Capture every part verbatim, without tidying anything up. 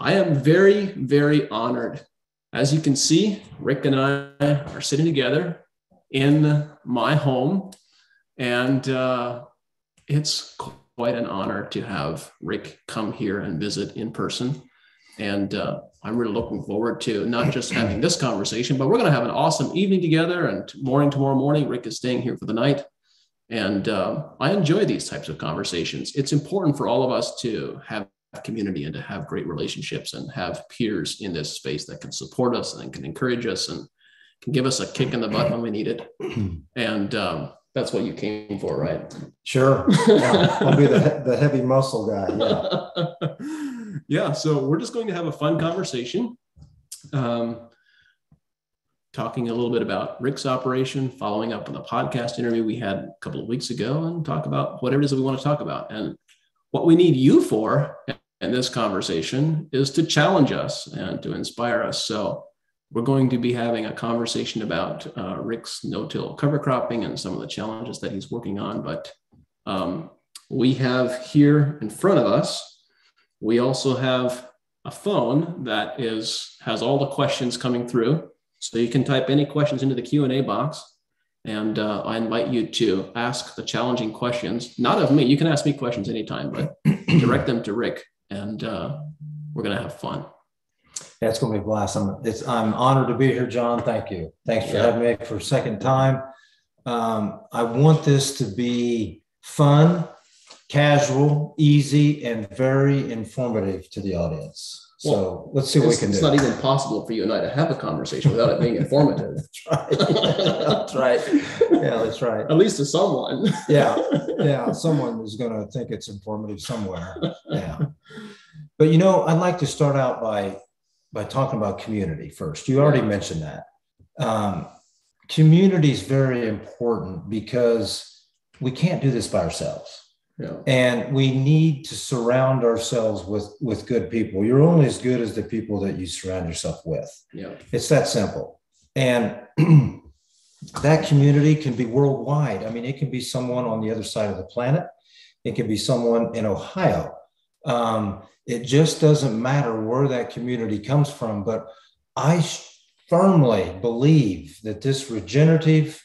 I am very, very honored. As you can see, Rick and I are sitting together in my home, and uh, it's quite an honor to have Rick come here and visit in person. And uh, I'm really looking forward to not just having this conversation, but we're going to have an awesome evening together and morning tomorrow morning. Rick is staying here for the night. And uh, I enjoy these types of conversations. It's important for all of us to have community and to have great relationships and have peers in this space that can support us and can encourage us and can give us a kick in the butt when we need it. And um, that's what you came for, right? Sure. Yeah. I'll be the, the heavy muscle guy. Yeah. Yeah, so we're just going to have a fun conversation, um, talking a little bit about Rick's operation, following up on the podcast interview we had a couple of weeks ago, and talk about whatever it is that we want to talk about. And what we need you for in this conversation is to challenge us and to inspire us. So we're going to be having a conversation about uh, Rick's no-till cover cropping and some of the challenges that he's working on. But um, we have here in front of us, we also have a phone that is has all the questions coming through. So you can type any questions into the Q and A box. And uh, I invite you to ask the challenging questions, not of me. You can ask me questions anytime, but direct them to Rick. And uh, we're going to have fun. Yeah, it's going to be a blast. I'm, it's, I'm honored to be here, John. Thank you. Thanks for yeah. having me for a second time. Um, I want this to be fun, casual, easy, and very informative to the audience. So well, let's see what we can it's do. It's not even possible for you and I to have a conversation without it being informative. That's right. That's right. Yeah, that's right. At least to someone. Yeah. Yeah. Someone is going to think it's informative somewhere. Yeah. But, you know, I'd like to start out by, by talking about community first. You already yeah. mentioned that. Um, community is very important because we can't do this by ourselves. Yeah. And we need to surround ourselves with, with good people. You're only as good as the people that you surround yourself with. Yeah. It's that simple. And that community can be worldwide. I mean, it can be someone on the other side of the planet. It can be someone in Ohio. Um, it just doesn't matter where that community comes from. But I firmly believe that this regenerative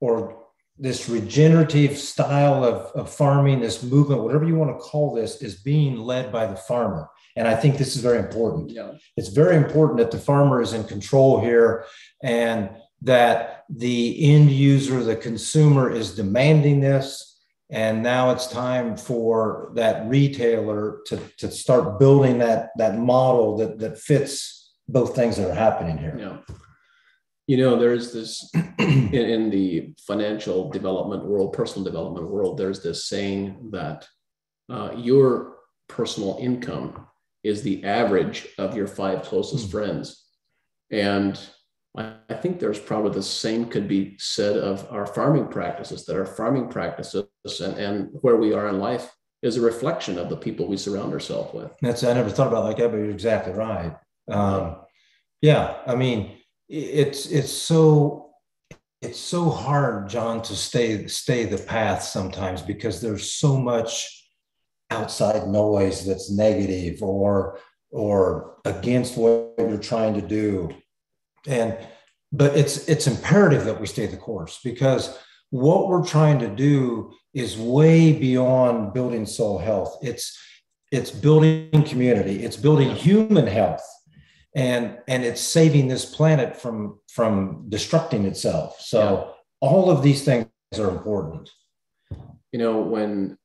or this regenerative style of, of farming, this movement, whatever you want to call this, is being led by the farmer. And I think this is very important. Yeah. It's very important that the farmer is in control here and that the end user, the consumer, is demanding this. And now it's time for that retailer to, to start building that, that model that, that fits both things that are happening here. Yeah. You know, there's this in, in the financial development world, personal development world, there's this saying that uh, your personal income is the average of your five closest mm. friends. And I, I think there's probably the same could be said of our farming practices, that our farming practices and, and where we are in life is a reflection of the people we surround ourselves with. That's, I never thought about it like that, but you're exactly right. Um, yeah, I mean, It's it's so it's so hard, John, to stay stay the path sometimes because there's so much outside noise that's negative or or against what you're trying to do, and but it's it's imperative that we stay the course because what we're trying to do is way beyond building soil health. It's it's building community. It's building human health. And, and it's saving this planet from, from destructing itself. So yeah. all of these things are important. You know, when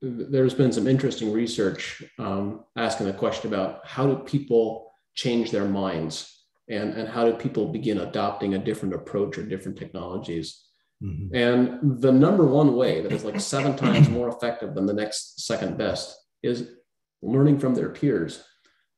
there's been some interesting research um, asking the question about how do people change their minds and, and how do people begin adopting a different approach or different technologies? Mm-hmm. And the number one way that is like seven times more effective than the next second best is learning from their peers.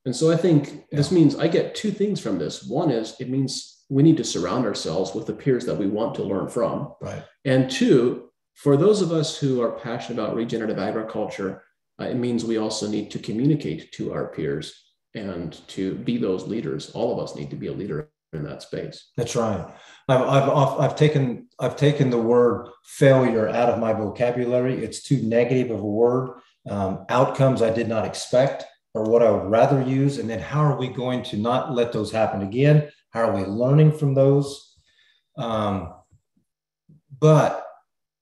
And so I think yeah. this means I get two things from this. One is it means we need to surround ourselves with the peers that we want to learn from. Right. And two, for those of us who are passionate about regenerative agriculture, uh, it means we also need to communicate to our peers and to be those leaders. All of us need to be a leader in that space. That's right. I've, I've, I've taken, I've taken the word failure out of my vocabulary. It's too negative of a word. Um, outcomes I did not expect. or what I would rather use? And then how are we going to not let those happen again? How are we learning from those? Um, but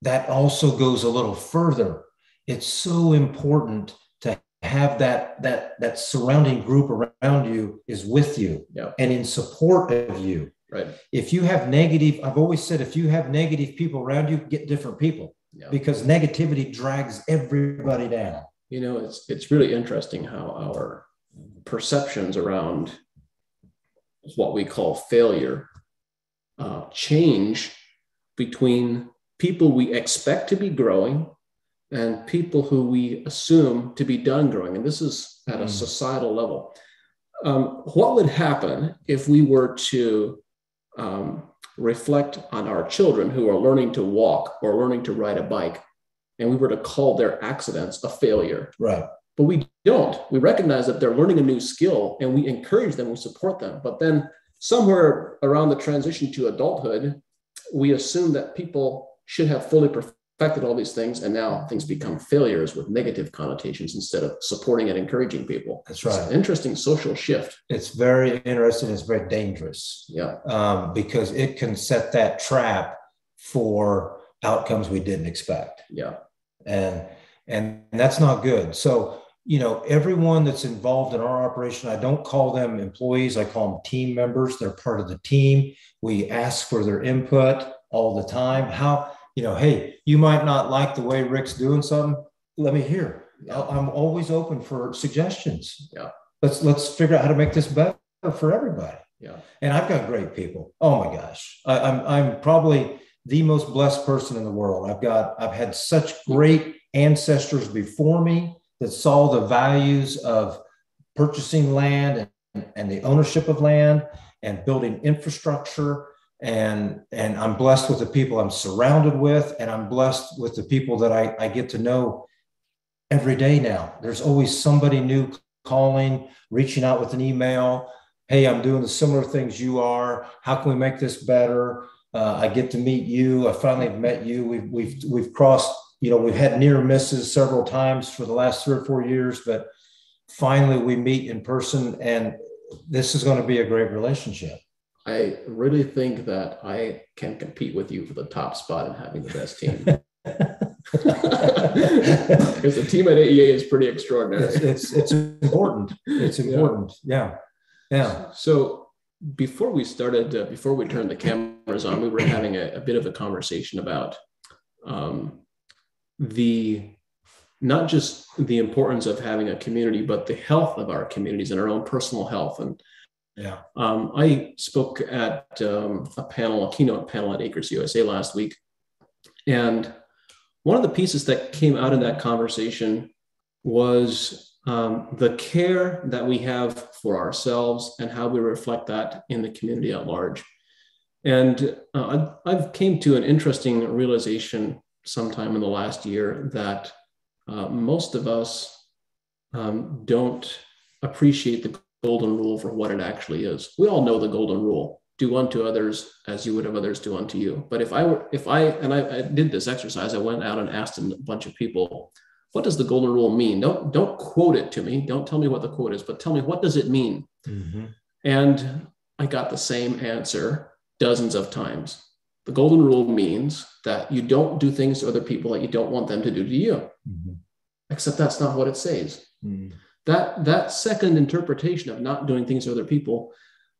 that also goes a little further. It's so important to have that, that, that surrounding group around you is with you yeah. and in support of you. Right. If you have negative, I've always said, if you have negative people around you, get different people yeah. because negativity drags everybody down. You know, it's, it's really interesting how our perceptions around what we call failure uh, change between people we expect to be growing and people who we assume to be done growing. And this is at mm. a societal level. Um, what would happen if we were to um, reflect on our children who are learning to walk or learning to ride a bike, and we were to call their accidents a failure? Right. But we don't. We recognize that they're learning a new skill, and we encourage them, we support them. But then somewhere around the transition to adulthood, we assume that people should have fully perfected all these things, and now things become failures with negative connotations instead of supporting and encouraging people. That's right. It's an interesting social shift. It's very interesting. It's very dangerous. Yeah. Um, because it can set that trap for outcomes we didn't expect. Yeah. And and that's not good. So, you know, everyone that's involved in our operation, I don't call them employees. I call them team members. They're part of the team. We ask for their input all the time. How, you know, hey, you might not like the way Rick's doing something. Let me hear. I'm always open for suggestions. Yeah. Let's, let's figure out how to make this better for everybody. Yeah. And I've got great people. Oh my gosh. I, I'm, I'm probably the most blessed person in the world. I've got, I've had such great ancestors before me that saw the values of purchasing land and, and the ownership of land and building infrastructure. And, and I'm blessed with the people I'm surrounded with, and I'm blessed with the people that I, I get to know every day now. There's always somebody new calling, reaching out with an email. Hey, I'm doing the similar things you are. How can we make this better? Uh, I get to meet you. I finally have met you. We've, we've, we've crossed, you know, we've had near misses several times for the last three or four years, but finally we meet in person, and this is going to be a great relationship. I really think that I can compete with you for the top spot in having the best team. Because the team at A E A is pretty extraordinary. It's, it's, it's important. It's important. Yeah. Yeah. So before we started, uh, before we turned the cameras on, we were having a, a bit of a conversation about, um, the not just the importance of having a community, but the health of our communities and our own personal health. And yeah, um, I spoke at um, a panel, a keynote panel at Acres U S A last week, and one of the pieces that came out in that conversation was um, the care that we have for ourselves and how we reflect that in the community at large. And uh, I've, I've came to an interesting realization sometime in the last year that uh, most of us um, don't appreciate the golden rule for what it actually is. We all know the golden rule: do unto others as you would have others do unto you. But if I were, if I, and I, I did this exercise, I went out and asked a bunch of people, what does the golden rule mean? Don't, don't quote it to me. Don't tell me what the quote is, but tell me, what does it mean? Mm-hmm. And I got the same answer dozens of times. The golden rule means that you don't do things to other people that you don't want them to do to you. Mm-hmm. Except that's not what it says. Mm. That, that second interpretation of not doing things to other people,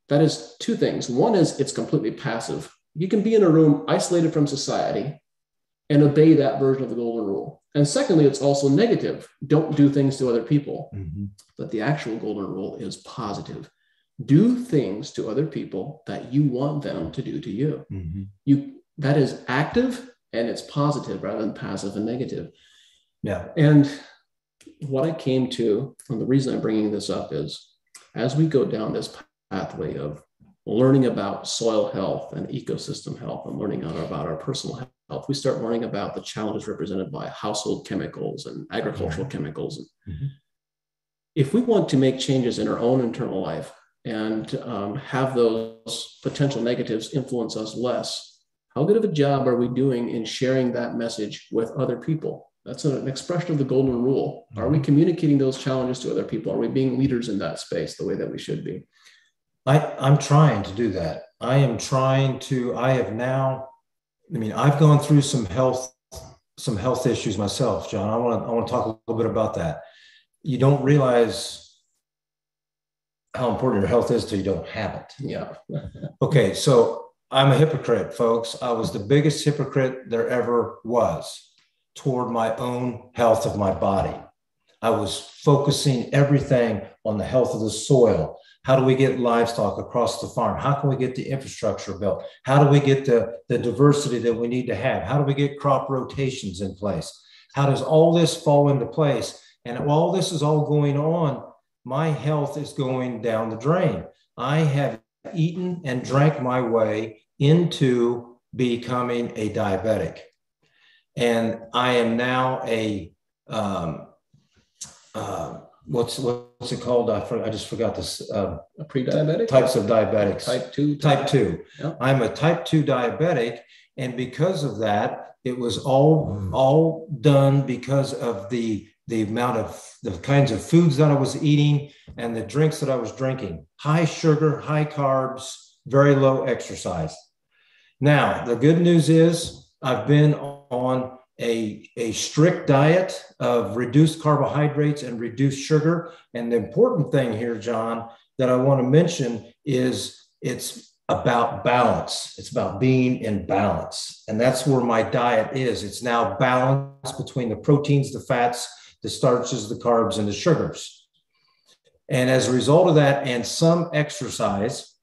that is two things. One is it's completely passive. You can be in a room isolated from society and obey that version of the golden rule. And secondly, it's also negative. Don't do things to other people. Mm-hmm. But the actual golden rule is positive. Do things to other people that you want them to do to you. Mm-hmm. You, that is active, and it's positive rather than passive and negative. Yeah. And what I came to, and the reason I'm bringing this up is, as we go down this pathway of learning about soil health and ecosystem health and learning about our personal health, we start learning about the challenges represented by household chemicals and agricultural yeah. chemicals. Mm-hmm. If we want to make changes in our own internal life, and um, have those potential negatives influence us less, how good of a job are we doing in sharing that message with other people? That's an expression of the golden rule. Are we communicating those challenges to other people? Are we being leaders in that space the way that we should be? I, I'm trying to do that. I am trying to, I have now, I mean, I've gone through some health, some health issues myself, John. I want to, I want to talk a little bit about that. You don't realize how important your health is till you don't have it. Yeah. Okay. So I'm a hypocrite, folks. I was the biggest hypocrite there ever was toward my own health of my body. I was focusing everything on the health of the soil. How do we get livestock across the farm? How can we get the infrastructure built? How do we get the, the diversity that we need to have? How do we get crop rotations in place? How does all this fall into place? And while this is all going on, my health is going down the drain. I have eaten and drank my way into becoming a diabetic. And I am now a, um, uh, what's what's it called? I, for, I just forgot this. Uh, a pre-diabetic? Types of diabetics. Type two. Type two. Yeah. I'm a type two diabetic. And because of that, it was all, mm. all done because of the the amount of the kinds of foods that I was eating and the drinks that I was drinking. High sugar, high carbs, very low exercise. Now, the good news is I've been on a, a strict diet of reduced carbohydrates and reduced sugar. And the important thing here, John, that I want to mention is it's about balance. It's about being in balance. And that's where my diet is. It's now balanced between the proteins, the fats, the starches, the carbs, and the sugars. And as a result of that and some exercise,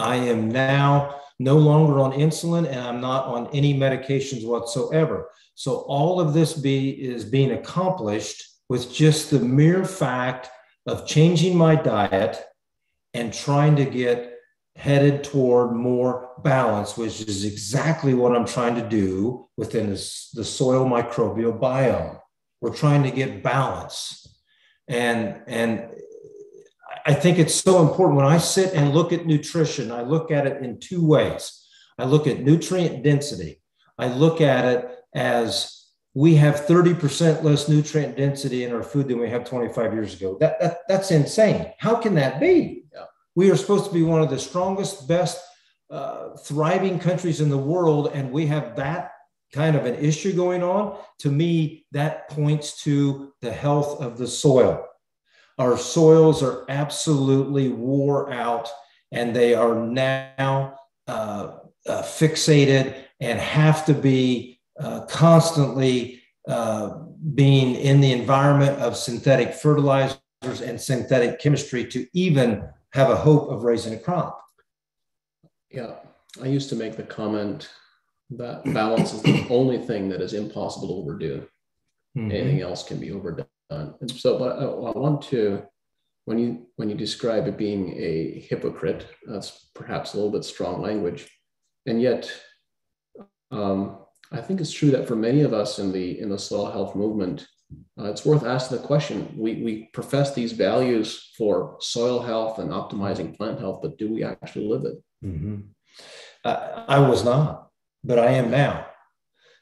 I am now no longer on insulin and I'm not on any medications whatsoever. So all of this be, is being accomplished with just the mere fact of changing my diet and trying to get headed toward more balance, which is exactly what I'm trying to do within this, the soil microbial biome. We're trying to get balance. And, and I think it's so important when I sit and look at nutrition, I look at it in two ways. I look at nutrient density. I look at it as we have thirty percent less nutrient density in our food than we have twenty-five years ago. That, that, that's insane. How can that be? We are supposed to be one of the strongest, best, uh, thriving countries in the world. And we have that kind of an issue going on. To me, that points to the health of the soil. Our soils are absolutely wore out and they are now uh, uh, fixated and have to be uh, constantly uh, being in the environment of synthetic fertilizers and synthetic chemistry to even have a hope of raising a crop. Yeah, I used to make the comment that balance is the only thing that is impossible to overdo. Mm-hmm. Anything else can be overdone. And so, but I, I want to, when you when you describe it being a hypocrite, that's perhaps a little bit strong language, and yet, um, I think it's true that for many of us in the in the soil health movement, uh, it's worth asking the question: we we profess these values for soil health and optimizing plant health, but do we actually live it? Mm-hmm. Uh, I was not. But I am now.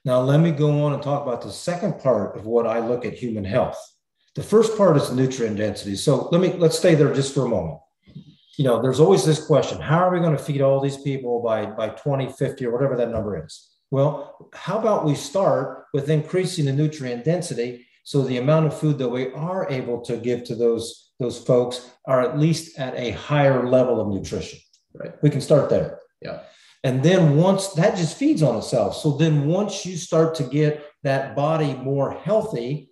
Now, let me go on and talk about the second part of what I look at human health. The first part is nutrient density. So let me, let's stay there just for a moment. You know, there's always this question, how are we going to feed all these people by, by twenty fifty or whatever that number is? Well, how about we start with increasing the nutrient density so the amount of food that we are able to give to those, those folks are at least at a higher level of nutrition, right? We can start there. Yeah. And then once that just feeds on itself. So then once you start to get that body more healthy,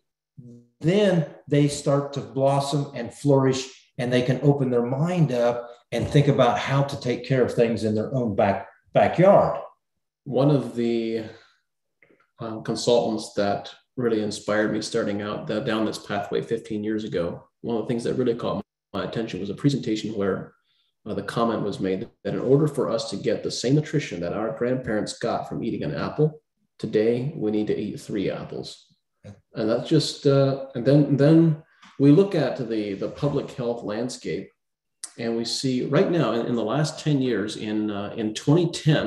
then they start to blossom and flourish and they can open their mind up and think about how to take care of things in their own back, backyard. One of the um, consultants that really inspired me starting out the, down this pathway fifteen years ago, one of the things that really caught my attention was a presentation where Uh, the comment was made that in order for us to get the same nutrition that our grandparents got from eating an apple, today we need to eat three apples. And that's just, uh, and then then we look at the, the public health landscape and we see right now in, in the last ten years, in, uh, in twenty ten,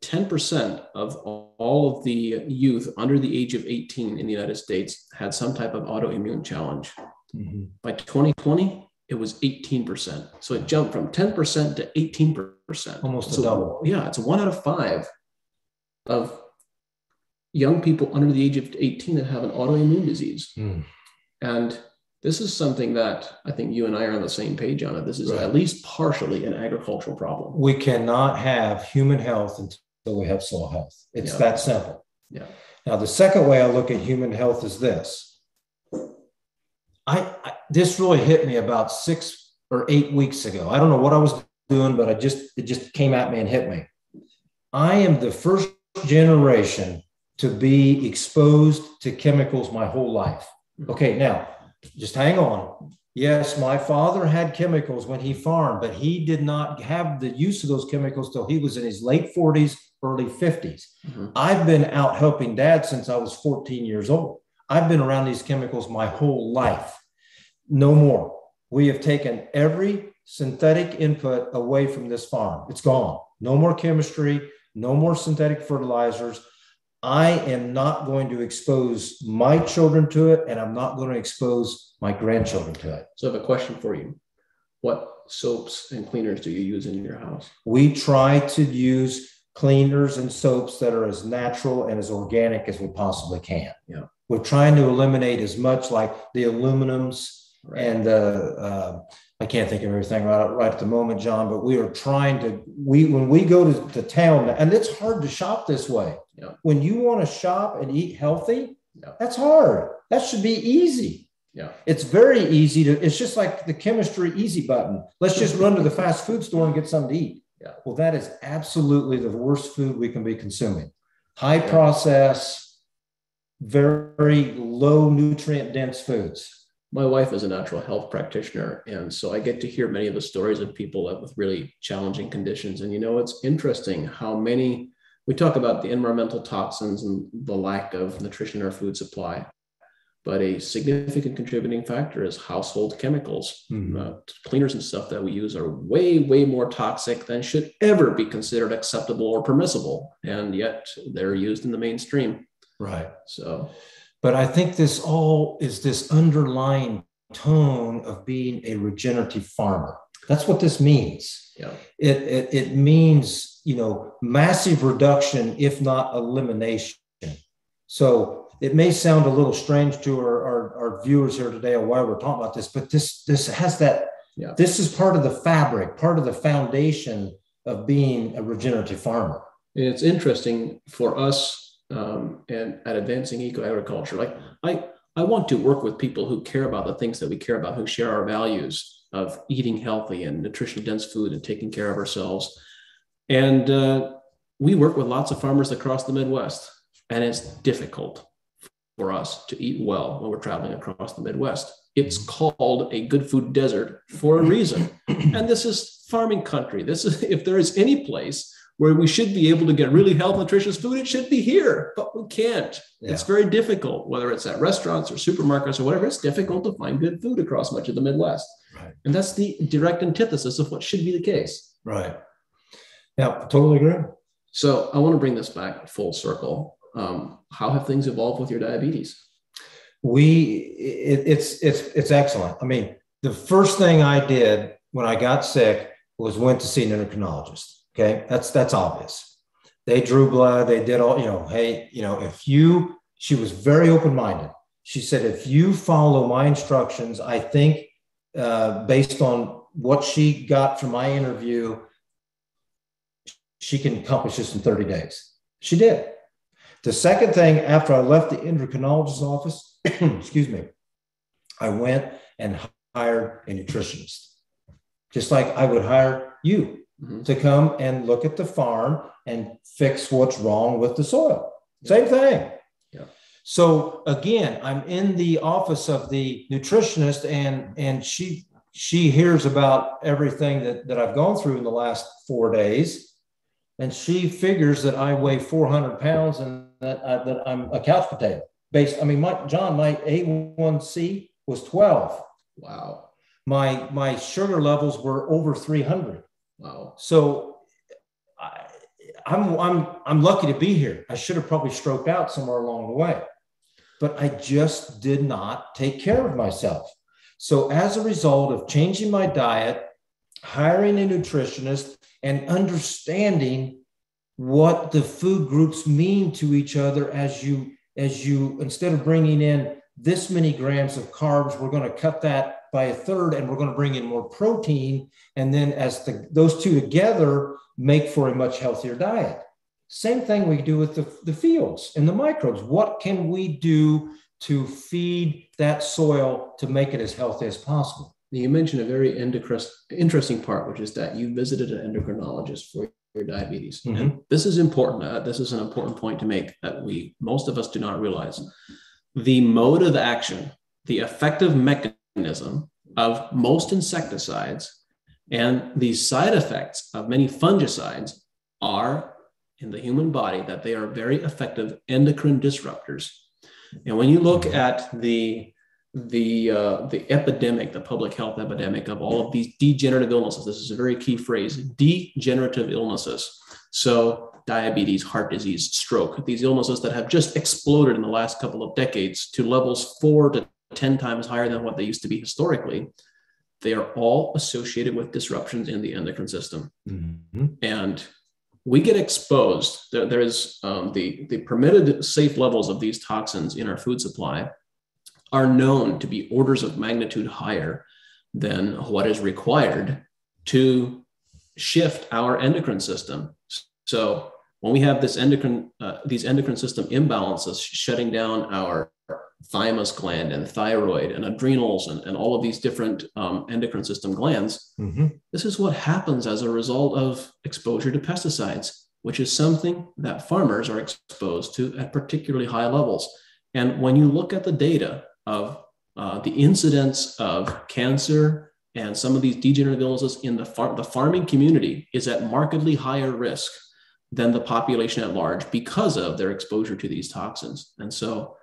ten percent of all of the youth under the age of eighteen in the United States had some type of autoimmune challenge. Mm-hmm. By twenty twenty, it was eighteen percent. So it jumped from ten percent to eighteen percent. Almost so, a double. Yeah, it's one out of five of young people under the age of eighteen that have an autoimmune disease. Mm. And this is something that I think you and I are on the same page on. It. This is right. at least partially an agricultural problem. We cannot have human health until we have soil health. It's yeah. that simple. Yeah. Now, the second way I look at human health is this. I, I this really hit me about six or eight weeks ago. I don't know what I was doing, but I just it just came at me and hit me. I am the first generation to be exposed to chemicals my whole life. Okay, now, just hang on. Yes, my father had chemicals when he farmed, but he did not have the use of those chemicals till he was in his late forties, early fifties. Mm-hmm. I've been out helping dad since I was fourteen years old. I've been around these chemicals my whole life. No more. We have taken every synthetic input away from this farm. It's gone. No more chemistry, no more synthetic fertilizers. I am not going to expose my children to it, and I'm not going to expose my grandchildren to it. So I have a question for you. What soaps and cleaners do you use in your house? We try to use cleaners and soaps that are as natural and as organic as we possibly can. Yeah. We're trying to eliminate as much like the aluminums right. and the, uh, I can't think of everything right, right at the moment, John, but we are trying to, we when we go to the town, and it's hard to shop this way. Yeah. When you want to shop and eat healthy, yeah. that's hard. That should be easy. Yeah. It's very easy to, it's just like the chemistry easy button. Let's just run to the fast food store and get something to eat. Yeah. Well, that is absolutely the worst food we can be consuming. High yeah. process, very, very low nutrient dense foods. My wife is a natural health practitioner, and so I get to hear many of the stories of people with really challenging conditions. And, you know, it's interesting how many, we talk about the environmental toxins and the lack of nutrition or food supply, but a significant contributing factor is household chemicals. Mm-hmm. uh, cleaners and stuff that we use are way, way more toxic than should ever be considered acceptable or permissible, and yet they're used in the mainstream. Right. So... But I think this all is this underlying tone of being a regenerative farmer. That's what this means. Yeah. It, it, it means, you know, massive reduction, if not elimination. So it may sound a little strange to our, our, our viewers here today or why we're talking about this, but this, this has that, yeah. this is part of the fabric, part of the foundation of being a regenerative farmer. And it's interesting for us, Um, and at Advancing Eco-Agriculture, like I, I want to work with people who care about the things that we care about, who share our values of eating healthy and nutritionally dense food and taking care of ourselves. And uh, we work with lots of farmers across the Midwest, and it's difficult for us to eat well when we're traveling across the Midwest. It's called a good food desert for a reason. And this is farming country. This is, if there is any place where we should be able to get really healthy, nutritious food, it should be here, but we can't. Yeah. It's very difficult, whether it's at restaurants or supermarkets or whatever, it's difficult to find good food across much of the Midwest. Right. And that's the direct antithesis of what should be the case. Right. Yeah, totally agree. So I want to bring this back full circle. Um, how have things evolved with your diabetes? We, it, it's, it's, it's excellent. I mean, the first thing I did when I got sick was went to see an endocrinologist. Okay, that's that's obvious. They drew blood. They did all, you know, hey, you know, if you, she was very open-minded. She said, if you follow my instructions, I think uh, based on what she got from my interview, she can accomplish this in thirty days. She did. The second thing, after I left the endocrinologist's office, excuse me, I went and hired a nutritionist, just like I would hire you. Mm-hmm. To come and look at the farm and fix what's wrong with the soil. Yeah. Same thing. Yeah. So again, I'm in the office of the nutritionist, and and she she hears about everything that, that I've gone through in the last four days. And she figures that I weigh four hundred pounds and that, I, that I'm a couch potato. Based, I mean, my, John, my A one C was twelve. Wow. My, my sugar levels were over three hundred. Wow. So I, I'm, I'm, I'm lucky to be here. I should have probably stroked out somewhere along the way, but I just did not take care of myself. So as a result of changing my diet, hiring a nutritionist, and understanding what the food groups mean to each other, as you, as you, instead of bringing in this many grams of carbs, we're going to cut that by a third, and we're going to bring in more protein. And then as the, those two together make for a much healthier diet. Same thing we do with the, the fields and the microbes. What can we do to feed that soil to make it as healthy as possible? You mentioned a very interesting part, which is that you visited an endocrinologist for your diabetes. Mm-hmm. And this is important. Uh, this is an important point to make that we, most of us, do not realize. The mode of action, the effective mechanism of most insecticides and the side effects of many fungicides are in the human body that they are very effective endocrine disruptors. And when you look at the the uh, the epidemic, the public health epidemic of all of these degenerative illnesses, this is a very key phrase, degenerative illnesses. So diabetes, heart disease, stroke, these illnesses that have just exploded in the last couple of decades to levels four to ten times higher than what they used to be historically. They are all associated with disruptions in the endocrine system. Mm-hmm. And we get exposed. There, there is um, the, the permitted safe levels of these toxins in our food supply are known to be orders of magnitude higher than what is required to shift our endocrine system. So when we have this endocrine, uh, these endocrine system imbalances shutting down our thymus gland and thyroid and adrenals and, and all of these different um, endocrine system glands, mm-hmm. This is what happens as a result of exposure to pesticides, which is something that farmers are exposed to at particularly high levels. And when you look at the data of uh, the incidence of cancer and some of these degenerative illnesses in the, far the farming community is at markedly higher risk than the population at large because of their exposure to these toxins. And so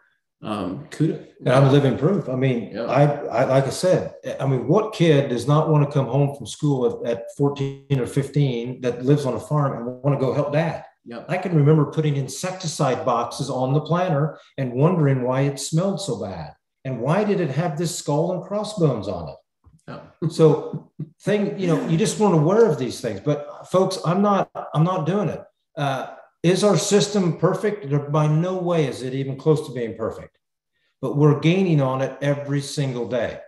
um, kudos. And I'm living proof. I mean, yeah. I, I, like I said, I mean, what kid does not want to come home from school at, at fourteen or fifteen that lives on a farm and want to go help dad? Yeah. I can remember putting insecticide boxes on the planter and wondering why it smelled so bad. And why did it have this skull and crossbones on it? Yeah. So thing, you know, you just weren't aware of these things. But folks, I'm not, I'm not doing it. Uh, is our system perfect? By no way is it even close to being perfect. But we're gaining on it every single day.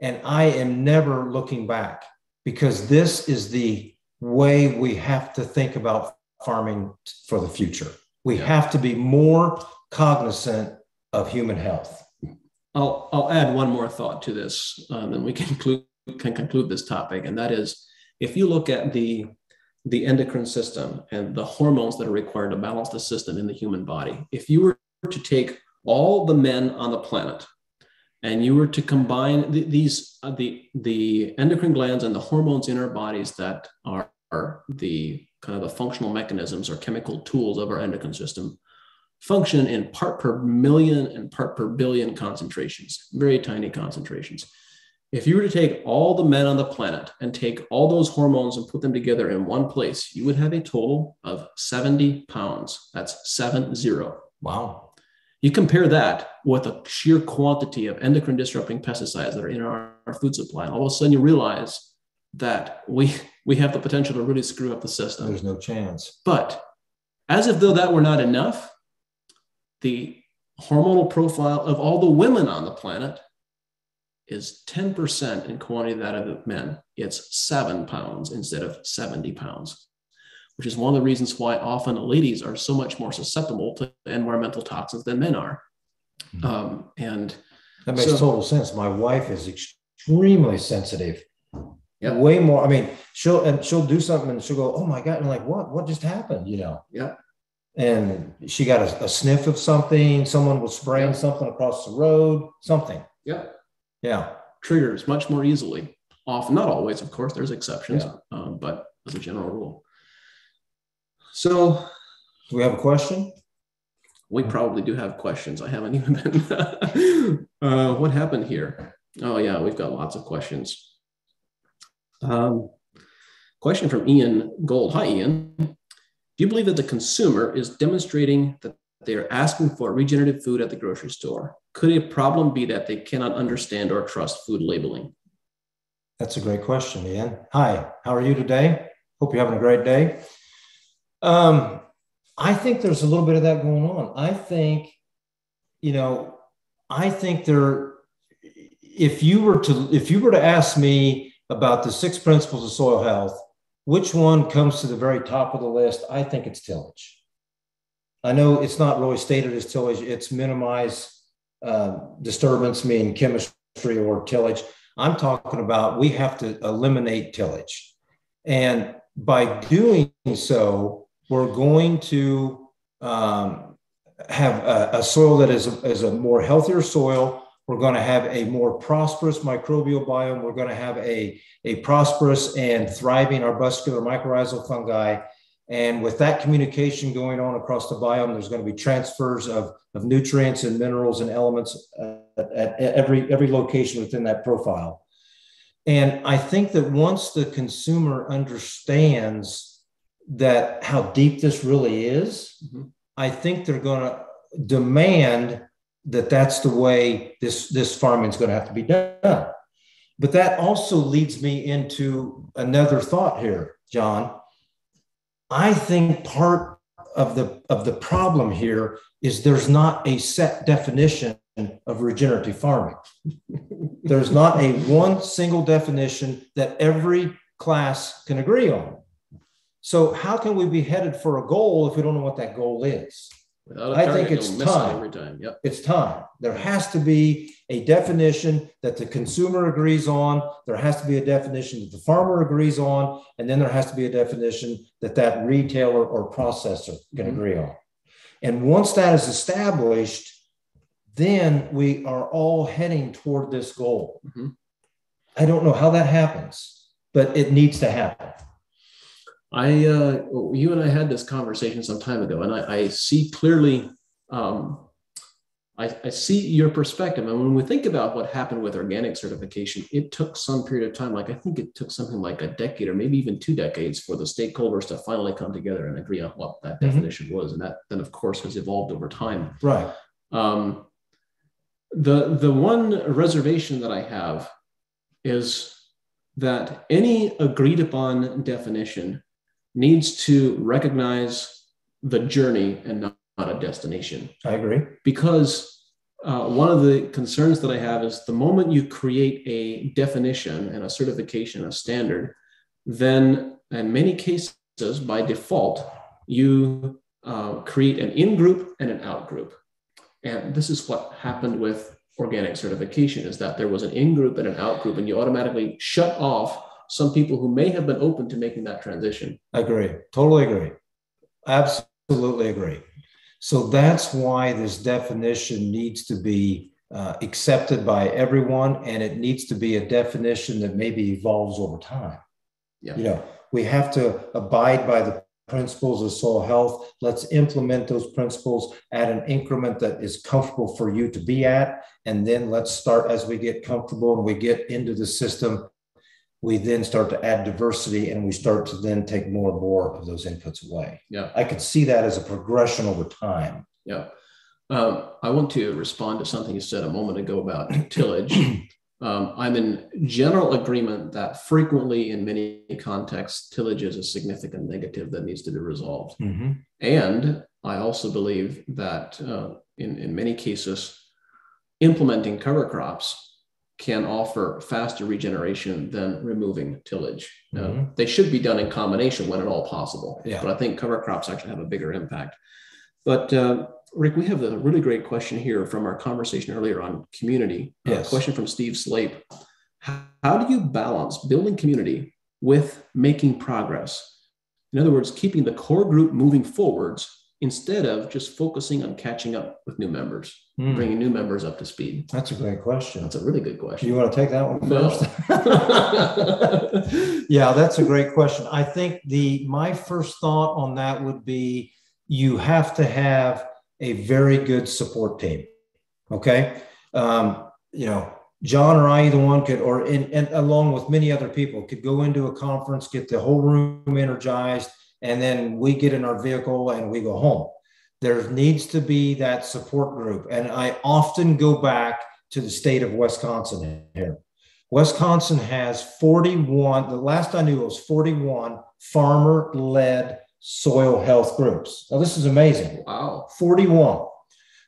And I am never looking back, because this is the way we have to think about farming for the future. We yeah. have to be more cognizant of human health. I'll, I'll add one more thought to this, um, and we can conclude, can conclude this topic. And that is, if you look at the, the endocrine system and the hormones that are required to balance the system in the human body, if you were to take all the men on the planet and you were to combine the, these, uh, the, the endocrine glands and the hormones in our bodies that are, are the kind of the functional mechanisms or chemical tools of our endocrine system, function in part per million and part per billion concentrations, very tiny concentrations. If you were to take all the men on the planet and take all those hormones and put them together in one place, you would have a total of seventy pounds. That's seven zero. Wow. You compare that with the sheer quantity of endocrine disrupting pesticides that are in our, our food supply. And all of a sudden you realize that we, we have the potential to really screw up the system. There's no chance. But as if though that were not enough, the hormonal profile of all the women on the planet is ten percent in quantity of that of the men. It's seven pounds instead of seventy pounds, which is one of the reasons why often ladies are so much more susceptible to environmental toxins than men are. Mm-hmm. Um, and that makes so, total sense. My wife is extremely sensitive. Yeah. Way more. I mean, she'll, and she'll do something and she'll go, oh my God. And I'm like, what, what just happened? You know? Yeah. And she got a, a sniff of something. Someone was spraying something across the road, something. Yeah. Yeah. Triggers much more easily. Often, not always, of course, there's exceptions, yeah. um, but as a general rule. So do we have a question? We probably do have questions. I haven't even been. uh, what happened here? Oh yeah. We've got lots of questions. Um, question from Ian Gold. Hi, Ian. Do you believe that the consumer is demonstrating that they are asking for regenerative food at the grocery store? Could a problem be that they cannot understand or trust food labeling? That's a great question, Ian. Hi, how are you today? Hope you're having a great day. Um, I think there's a little bit of that going on. I think, you know, I think there, if you were to, if you were to ask me about the six principles of soil health, which one comes to the very top of the list? I think it's tillage. I know it's not really stated as tillage. It's minimize uh, disturbance, meaning chemistry or tillage. I'm talking about we have to eliminate tillage. And by doing so, we're going to um, have a, a soil that is a, is a more healthier soil. We're going to have a more prosperous microbial biome. We're going to have a, a prosperous and thriving arbuscular mycorrhizal fungi. And with that communication going on across the biome, there's going to be transfers of, of nutrients and minerals and elements uh, at, at every, every location within that profile. And I think that once the consumer understands that how deep this really is, mm-hmm. I think they're going to demand that that's the way this, this farming is going to have to be done. But that also leads me into another thought here, John. I think part of the, of the problem here is there's not a set definition of regenerative farming. There's not a one single definition that every class can agree on. So how can we be headed for a goal if we don't know what that goal is? I target, think it's time. Every time. Yep. It's time. There has to be a definition that the consumer agrees on. There has to be a definition that the farmer agrees on. And then there has to be a definition that that retailer or processor can mm-hmm. agree on. And once that is established, then we are all heading toward this goal. Mm-hmm. I don't know how that happens, but it needs to happen. I, uh, you and I had this conversation some time ago, and I, I see clearly, um, I, I see your perspective. And when we think about what happened with organic certification, it took some period of time. Like, I think it took something like a decade or maybe even two decades for the stakeholders to finally come together and agree on what that mm-hmm. definition was. And that then, of course, has evolved over time. Right. Um, the, the one reservation that I have is that any agreed upon definition needs to recognize the journey and not, not a destination. I agree. Because uh, one of the concerns that I have is the moment you create a definition and a certification, a standard, then in many cases, by default, you uh, create an in-group and an out-group. And this is what happened with organic certification, is that there was an in-group and an out-group, and you automatically shut off some people who may have been open to making that transition. I agree. Totally agree. Absolutely agree. So that's why this definition needs to be uh, accepted by everyone. And it needs to be a definition that maybe evolves over time. Yeah. You know, we have to abide by the principles of soil health. Let's implement those principles at an increment that is comfortable for you to be at. And then let's start, as we get comfortable and we get into the system, we then start to add diversity, and we start to then take more and more of those inputs away. Yeah, I could see that as a progression over time. Yeah, um, I want to respond to something you said a moment ago about tillage. Um, I'm in general agreement that frequently in many contexts, tillage is a significant negative that needs to be resolved. Mm-hmm. And I also believe that uh, in, in many cases, implementing cover crops can offer faster regeneration than removing tillage. Mm-hmm. uh, they should be done in combination when at all possible. Yeah. But I think cover crops actually have a bigger impact. But uh, Rick, we have a really great question here from our conversation earlier on community. Yes. A question from Steve Slape. How do you balance building community with making progress? In other words, keeping the core group moving forwards instead of just focusing on catching up with new members, mm. bringing new members up to speed? That's a great question. That's a really good question. You want to take that one first? No. Yeah, that's a great question. I think the my first thought on that would be you have to have a very good support team. Okay, um, you know, John or I, either one could, or in, and along with many other people, could go into a conference, get the whole room energized, and then we get in our vehicle and we go home. There needs to be that support group. And I often go back to the state of Wisconsin here. Wisconsin has forty-one, the last I knew it was forty-one farmer-led soil health groups. Now, this is amazing. Wow. forty-one.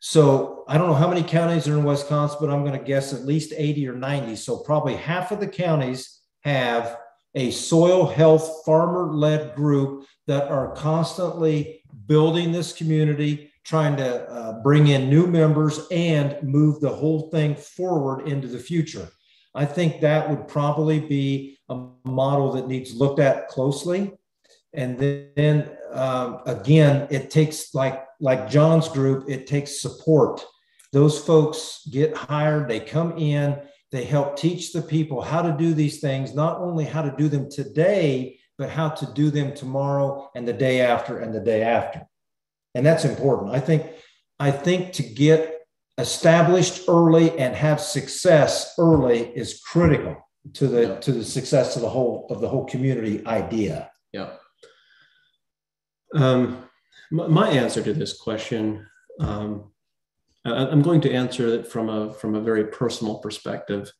So I don't know how many counties are in Wisconsin, but I'm going to guess at least eighty or ninety. So probably half of the counties have a soil health farmer-led group that are constantly building this community, trying to uh, bring in new members and move the whole thing forward into the future. I think that would probably be a model that needs looked at closely. And then um, again, it takes like, like John's group, it takes support. Those folks get hired, they come in, they help teach the people how to do these things, not only how to do them today, but how to do them tomorrow and the day after and the day after. And that's important. I think, I think to get established early and have success early is critical to the, yeah. to the success of the whole, of the whole community idea. Yeah. Um, my answer to this question, um, I'm going to answer it from a, from a very personal perspective.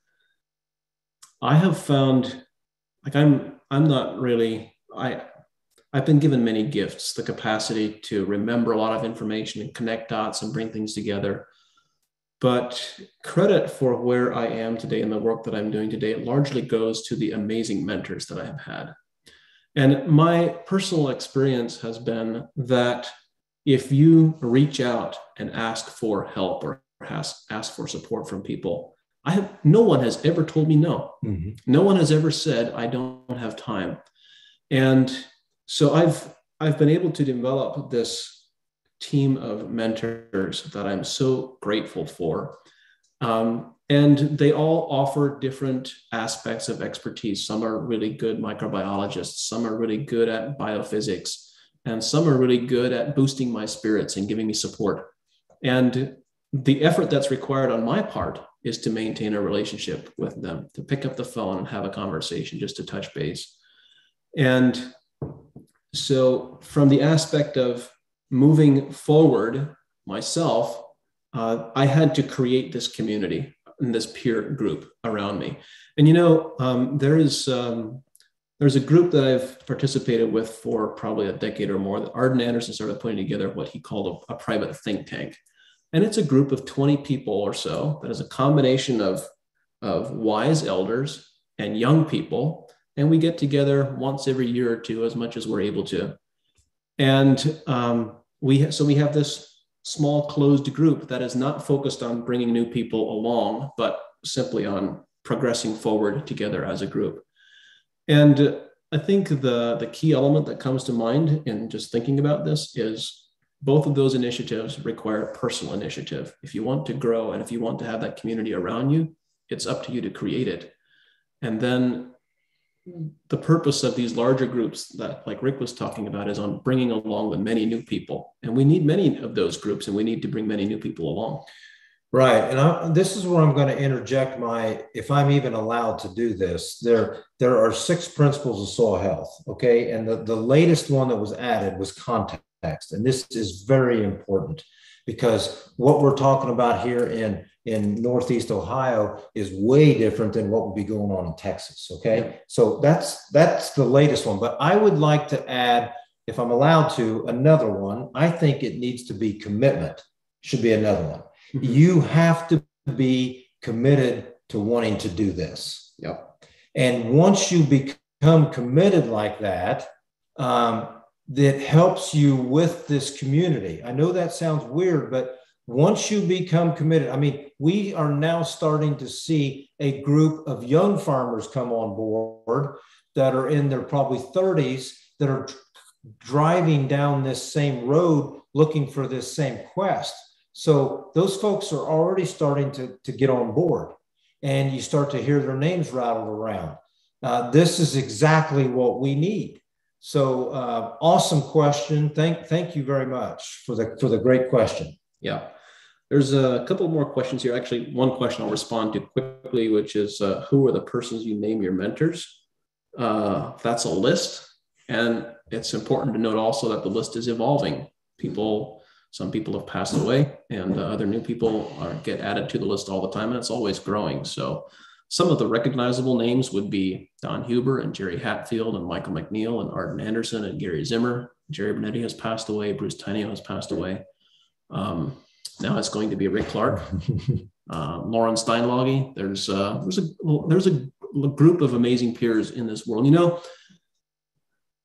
I have found, like I'm, I'm not really, I, I've been given many gifts, the capacity to remember a lot of information and connect dots and bring things together. But credit for where I am today and the work that I'm doing today largely goes to the amazing mentors that I have had. And my personal experience has been that if you reach out and ask for help or ask, ask for support from people, I have, no one has ever told me no. Mm-hmm. No one has ever said, I don't have time. And so I've, I've been able to develop this team of mentors that I'm so grateful for. Um, and they all offer different aspects of expertise. Some are really good microbiologists, some are really good at biophysics, and some are really good at boosting my spirits and giving me support. And the effort that's required on my part is to maintain a relationship with them, to pick up the phone and have a conversation just to touch base. And so from the aspect of moving forward myself, uh, I had to create this community and this peer group around me. And, you know, um, there is um, there's a group that I've participated with for probably a decade or more. Arden Anderson started putting together what he called a, a private think tank. And it's a group of twenty people or so that is a combination of, of wise elders and young people. And we get together once every year or two, as much as we're able to. And um, we so we have this small closed group that is not focused on bringing new people along, but simply on progressing forward together as a group. And I think the, the key element that comes to mind in just thinking about this is both of those initiatives require personal initiative. If you want to grow and if you want to have that community around you, it's up to you to create it. And then the purpose of these larger groups that, like Rick was talking about, is on bringing along with many new people. And we need many of those groups, and we need to bring many new people along. Right. And I, this is where I'm going to interject my, if I'm even allowed to do this, there, there are six principles of soil health. Okay. And the, the latest one that was added was context. And this is very important because what we're talking about here in in Northeast Ohio is way different than what would be going on in Texas. Okay. Yeah. So that's, that's the latest one, but I would like to add, if I'm allowed to, another one. I think it needs to be commitment should be another one. Mm-hmm. You have to be committed to wanting to do this. Yep. And once you become committed like that, um, that helps you with this community. I know that sounds weird, but once you become committed, I mean, we are now starting to see a group of young farmers come on board that are in their probably thirties that are driving down this same road looking for this same quest. So those folks are already starting to, to get on board, and you start to hear their names rattled around. Uh, this is exactly what we need. So uh, awesome question. Thank, thank you very much for the, for the great question. Yeah. There's a couple more questions here. Actually, one question I'll respond to quickly, which is uh, who are the persons you name your mentors? Uh, that's a list. And it's important to note also that the list is evolving. People, some people have passed away, and uh, other new people are, get added to the list all the time, and it's always growing. So some of the recognizable names would be Don Huber and Jerry Hatfield and Michael McNeil and Arden Anderson and Gary Zimmer. Jerry Bernetti has passed away. Bruce Tainio has passed away. Um, now it's going to be Rick Clark, uh, Lauren Steinlogge. There's uh, there's a there's a group of amazing peers in this world. You know,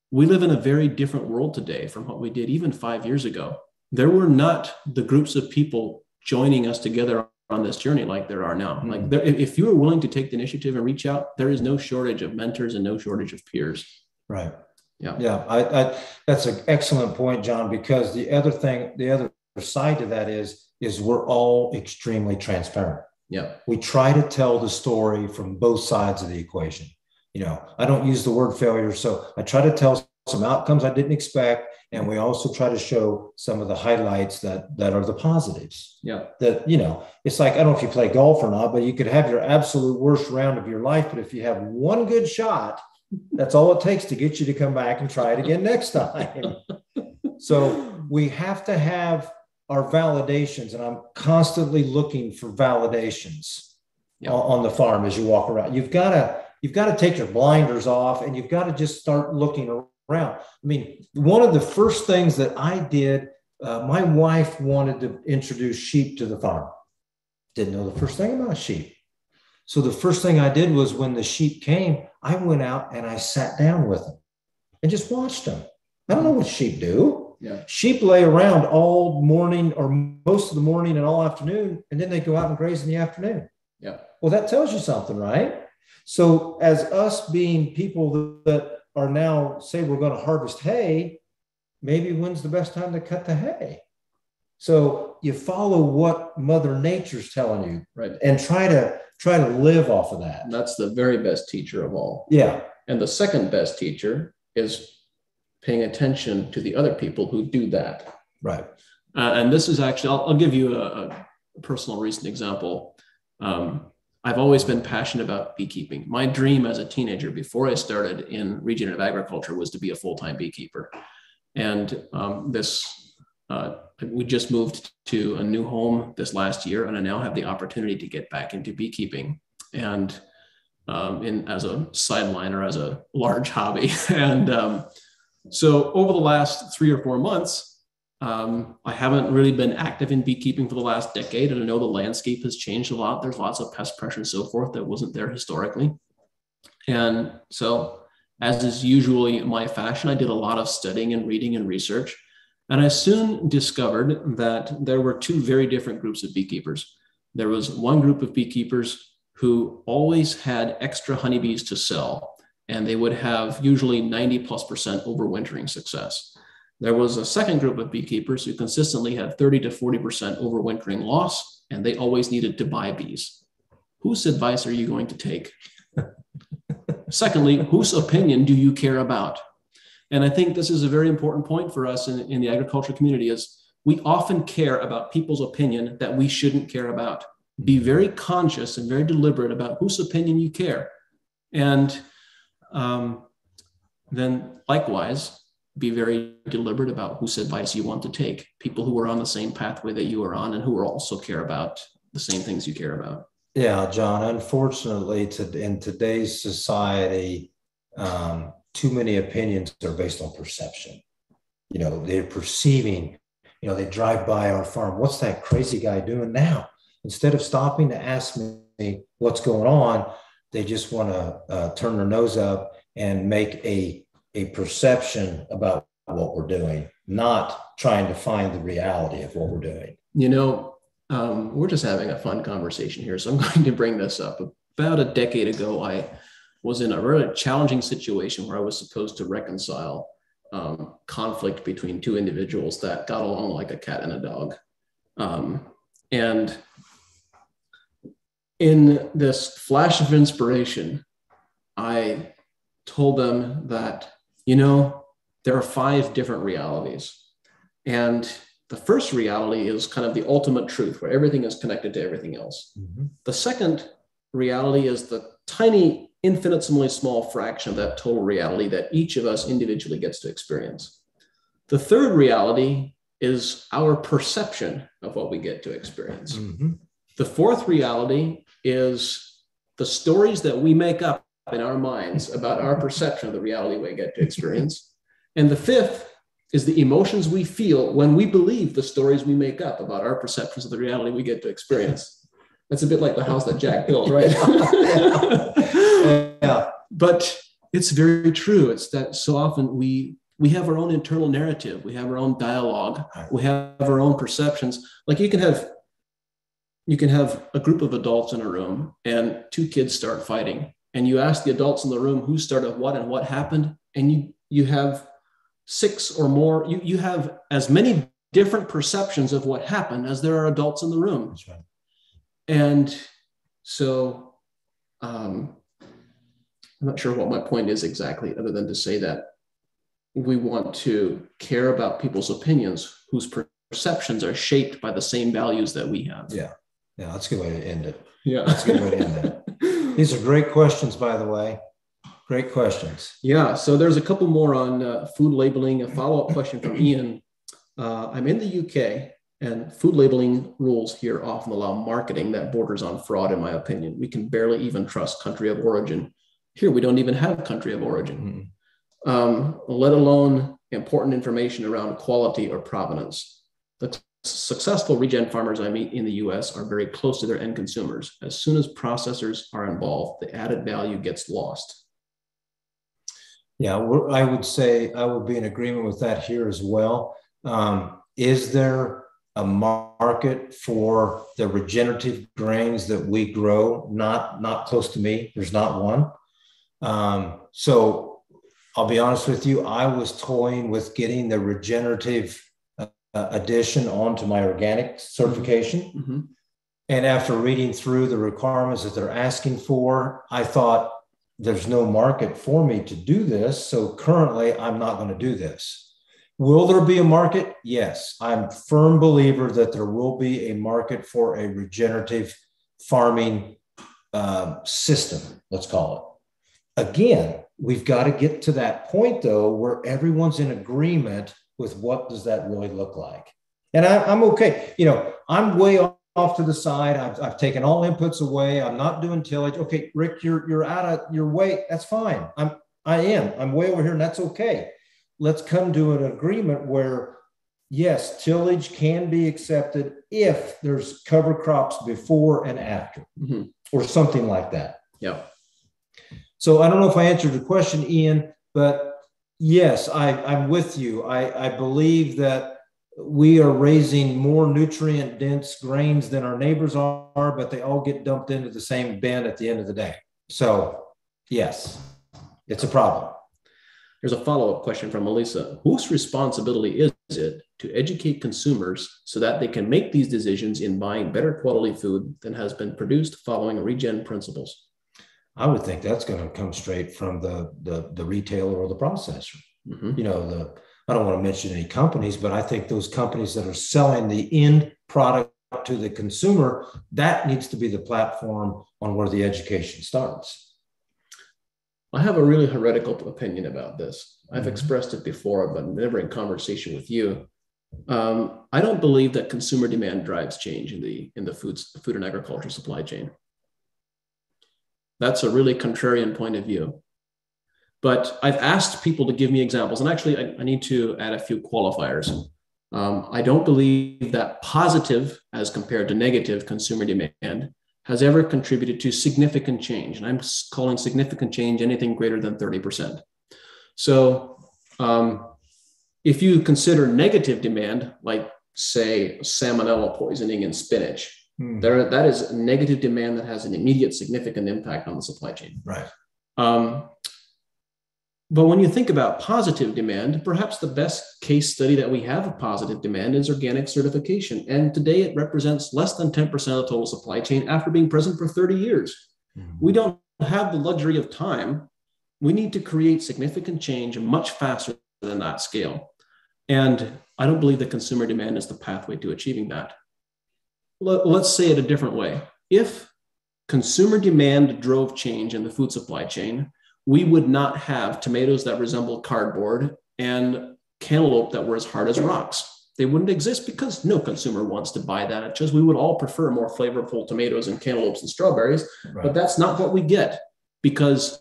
we live in a very different world today from what we did even five years ago. There were not the groups of people joining us together on this journey like there are now. Mm-hmm. Like there, if you are willing to take the initiative and reach out, there is no shortage of mentors and no shortage of peers. Right. Yeah. Yeah. I, I, that's an excellent point, John, because the other thing, the other side to that is, is we're all extremely transparent. Yeah. We try to tell the story from both sides of the equation. You know, I don't use the word failure. So I try to tell some outcomes I didn't expect. And we also try to show some of the highlights that, that are the positives. Yeah. That, you know, it's like, I don't know if you play golf or not, but you could have your absolute worst round of your life. But if you have one good shot, that's all it takes to get you to come back and try it again next time. So we have to have our validations. And I'm constantly looking for validations yeah. on, on the farm as you walk around. You've got to, you've got to take your blinders off and you've got to just start looking around. Around. I mean, one of the first things that I did, uh, my wife wanted to introduce sheep to the farm. Didn't know the first thing about sheep. So the first thing I did was when the sheep came, I went out and I sat down with them and just watched them. I don't know what sheep do. Yeah. Sheep lay around all morning or most of the morning and all afternoon, and then they go out and graze in the afternoon. Yeah. Well, that tells you something, right? So as us being people that are now say we're going to harvest hay, maybe when's the best time to cut the hay? So you follow what Mother Nature's telling you, right? And try to try to live off of that. And that's the very best teacher of all. Yeah. And the second best teacher is paying attention to the other people who do that. Right. Uh, and this is actually, I'll, I'll give you a, a personal recent example. Um, I've always been passionate about beekeeping. My dream as a teenager before I started in regenerative agriculture was to be a full-time beekeeper. And um, this, uh, we just moved to a new home this last year, and I now have the opportunity to get back into beekeeping and um, in, as a sideline or as a large hobby. And um, so over the last three or four months, Um, I haven't really been active in beekeeping for the last decade, and I know the landscape has changed a lot. There's lots of pest pressure and so forth that wasn't there historically. And so, as is usually my fashion, I did a lot of studying and reading and research, and I soon discovered that there were two very different groups of beekeepers. There was one group of beekeepers who always had extra honeybees to sell, and they would have usually ninety plus percent overwintering success. There was a second group of beekeepers who consistently had thirty to forty percent overwintering loss, and they always needed to buy bees. Whose advice are you going to take? Secondly, whose opinion do you care about? And I think this is a very important point for us in, in the agricultural community is we often care about people's opinion that we shouldn't care about. Be very conscious and very deliberate about whose opinion you care. And um, then likewise, be very deliberate about whose advice you want to take, people who are on the same pathway that you are on and who are also care about the same things you care about. Yeah, John, unfortunately, to, in today's society, um, too many opinions are based on perception. You know, they're perceiving, you know, they drive by our farm. What's that crazy guy doing now? Instead of stopping to ask me what's going on, they just want to uh, turn their nose up and make a a perception about what we're doing, not trying to find the reality of what we're doing. You know, um, we're just having a fun conversation here. So I'm going to bring this up. About a decade ago, I was in a really challenging situation where I was supposed to reconcile um, conflict between two individuals that got along like a cat and a dog. Um, and in this flash of inspiration, I told them that, you know, there are five different realities. And the first reality is kind of the ultimate truth where everything is connected to everything else. Mm-hmm. The second reality is the tiny infinitesimally small fraction of that total reality that each of us individually gets to experience. The third reality is our perception of what we get to experience. Mm-hmm. The fourth reality is the stories that we make up in our minds about our perception of the reality we get to experience. And the fifth is the emotions we feel when we believe the stories we make up about our perceptions of the reality we get to experience. That's a bit like the house that Jack built, right? Yeah. Yeah. But it's very true. It's that so often we we have our own internal narrative. We have our own dialogue. We have our own perceptions. Like you can have you can have a group of adults in a room and two kids start fighting. And you ask the adults in the room who started what and what happened. And you you have six or more, you, you have as many different perceptions of what happened as there are adults in the room. That's right. And so um, I'm not sure what my point is exactly, other than to say that we want to care about people's opinions whose perceptions are shaped by the same values that we have. Yeah. Yeah. That's a good way to end it. Yeah. That's a good way to end that. These are great questions, by the way. Great questions. Yeah. So there's a couple more on uh, food labeling, a follow-up question from Ian. Uh, I'm in the U K, and food labeling rules here often allow marketing that borders on fraud, in my opinion. We can barely even trust country of origin. Here, we don't even have country of origin, mm-hmm. um, let alone important information around quality or provenance. The successful regen farmers I meet in the U S are very close to their end consumers. As soon as processors are involved, the added value gets lost. Yeah, I would say I would be in agreement with that here as well. Um, is there a market for the regenerative grains that we grow? Not, not close to me. There's not one. Um, so I'll be honest with you. I was toying with getting the regenerative uh, addition onto my organic certification. Mm-hmm. And after reading through the requirements that they're asking for, I thought, there's no market for me to do this. So currently I'm not going to do this. Will there be a market? Yes. I'm a firm believer that there will be a market for a regenerative farming uh, system, let's call it. Again, we've got to get to that point though, where everyone's in agreement with what does that really look like? And I, I'm okay. You know, I'm way off. off to the side. I've, I've taken all inputs away. I'm not doing tillage. Okay, Rick, you're, you're out of your way. That's fine. I'm, I am, I'm way over here and that's okay. Let's come to an agreement where yes, tillage can be accepted if there's cover crops before and after, mm-hmm. or something like that. Yeah. So I don't know if I answered your question, Ian, but yes, I, I'm with you. I, I believe that we are raising more nutrient dense grains than our neighbors are, but they all get dumped into the same bin at the end of the day. So yes, it's a problem. There's a follow-up question from Melissa. Whose responsibility is it to educate consumers so that they can make these decisions in buying better quality food than has been produced following regen principles? I would think that's going to come straight from the, the, the retailer or the processor, mm-hmm. you know, the, I don't want to mention any companies, but I think those companies that are selling the end product to the consumer, that needs to be the platform on where the education starts. I have a really heretical opinion about this. I've mm-hmm. expressed it before, but never in conversation with you. Um, I don't believe that consumer demand drives change in the, in the food, food and agriculture supply chain. That's a really contrarian point of view. But I've asked people to give me examples. And actually, I, I need to add a few qualifiers. Um, I don't believe that positive, as compared to negative, consumer demand has ever contributed to significant change. And I'm calling significant change anything greater than thirty percent. So um, if you consider negative demand, like, say, salmonella poisoning in spinach, hmm. there, that is negative demand that has an immediate significant impact on the supply chain. Right. Um, But when you think about positive demand, perhaps the best case study that we have of positive demand is organic certification. And today it represents less than ten percent of the total supply chain after being present for thirty years. Mm-hmm. We don't have the luxury of time. We need to create significant change much faster than that scale. And I don't believe that consumer demand is the pathway to achieving that. Let's say it a different way. If consumer demand drove change in the food supply chain, we would not have tomatoes that resembled cardboard and cantaloupe that were as hard as rocks. They wouldn't exist because no consumer wants to buy that. It's just we would all prefer more flavorful tomatoes and cantaloupes and strawberries, right. But that's not what we get because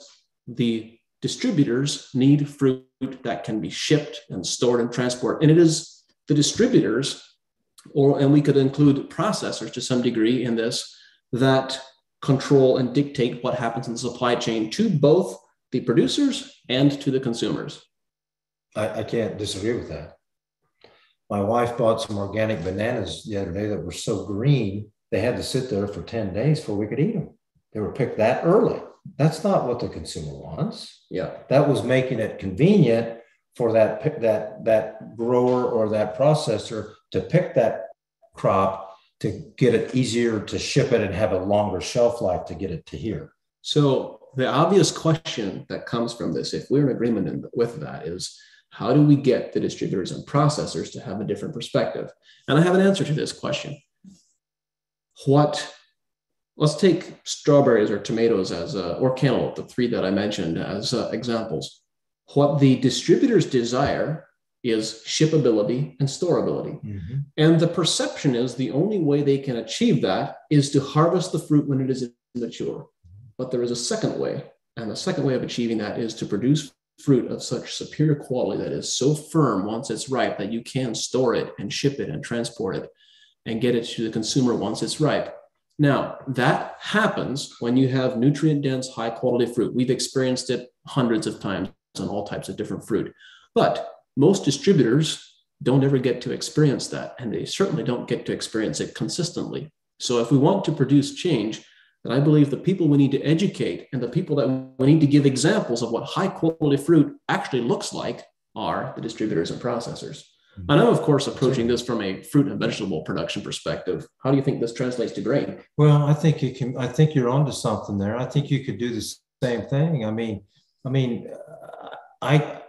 the distributors need fruit that can be shipped and stored and transported. And it is the distributors, or and we could include processors to some degree in this, that control and dictate what happens in the supply chain to both the producers and to the consumers. I, I can't disagree with that. My wife bought some organic bananas the other day that were so green, they had to sit there for ten days before we could eat them. They were picked that early. That's not what the consumer wants. Yeah. That was making it convenient for that, that, that grower or that processor to pick that crop, to get it easier to ship it and have a longer shelf life to get it to here. So the obvious question that comes from this, if we're in agreement in, with that, is how do we get the distributors and processors to have a different perspective? And I have an answer to this question. What, let's take strawberries or tomatoes as a, or cantaloupe, the three that I mentioned as uh, examples. What the distributors desire is shippability and storability. Mm-hmm. And the perception is the only way they can achieve that is to harvest the fruit when it is mature. But there is a second way. And the second way of achieving that is to produce fruit of such superior quality that is so firm once it's ripe that you can store it and ship it and transport it and get it to the consumer once it's ripe. Now, that happens when you have nutrient-dense, high-quality fruit. We've experienced it hundreds of times on all types of different fruit. But most distributors don't ever get to experience that, and they certainly don't get to experience it consistently. So if we want to produce change, that I believe the people we need to educate and the people that we need to give examples of what high quality fruit actually looks like are the distributors and processors. And I'm, of course, approaching this from a fruit and vegetable production perspective. How do you think this translates to grain? Well, I think you can, I think you're onto something there. I think you could do the same thing. I mean, I mean, I,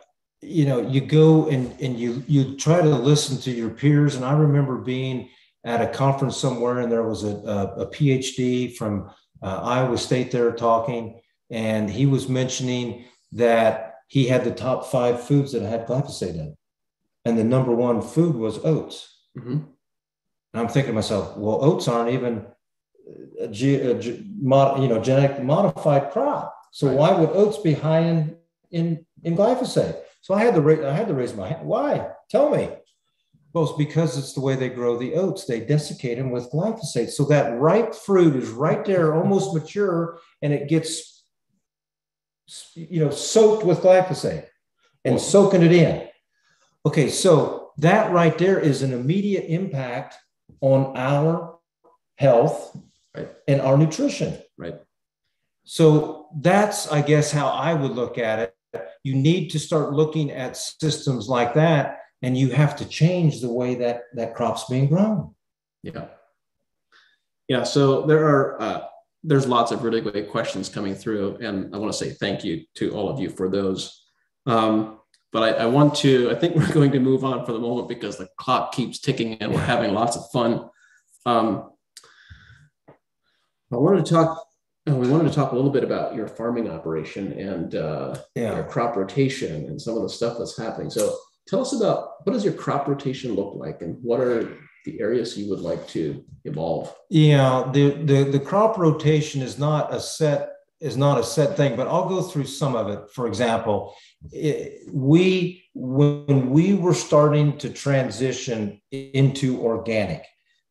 you know, you go and, and you, you try to listen to your peers. And I remember being at a conference somewhere and there was a, a, a PhD from Uh, Iowa State there talking, and he was mentioning that he had the top five foods that had glyphosate in. And the number one food was oats. Mm-hmm. And I'm thinking to myself, well, oats aren't even a, ge- a ge- mod- you know, genetic modified crop. So right. Why would oats be high in, in, in glyphosate? So I had to ra- I had to raise my hand. Why? Tell me. Well, it's because it's the way they grow the oats. They desiccate them with glyphosate. So that ripe fruit is right there, almost mature, and it gets, you know, soaked with glyphosate and soaking it in. Okay, so that right there is an immediate impact on our health, right, and our nutrition. Right. So that's, I guess, how I would look at it. You need to start looking at systems like that. And you have to change the way that that crop's being grown. Yeah. Yeah. So there are, uh, there's lots of really great questions coming through. And I want to say thank you to all of you for those. Um, but I, I want to, I think we're going to move on for the moment because the clock keeps ticking and we're having lots of fun. Um, I wanted to talk, we wanted to talk a little bit about your farming operation and uh, yeah. your crop rotation and some of the stuff that's happening. So tell us about, what does your crop rotation look like and what are the areas you would like to evolve? Yeah, the, the, the crop rotation is not a set, is not a set thing, but I'll go through some of it. For example, it, we, when we were starting to transition into organic,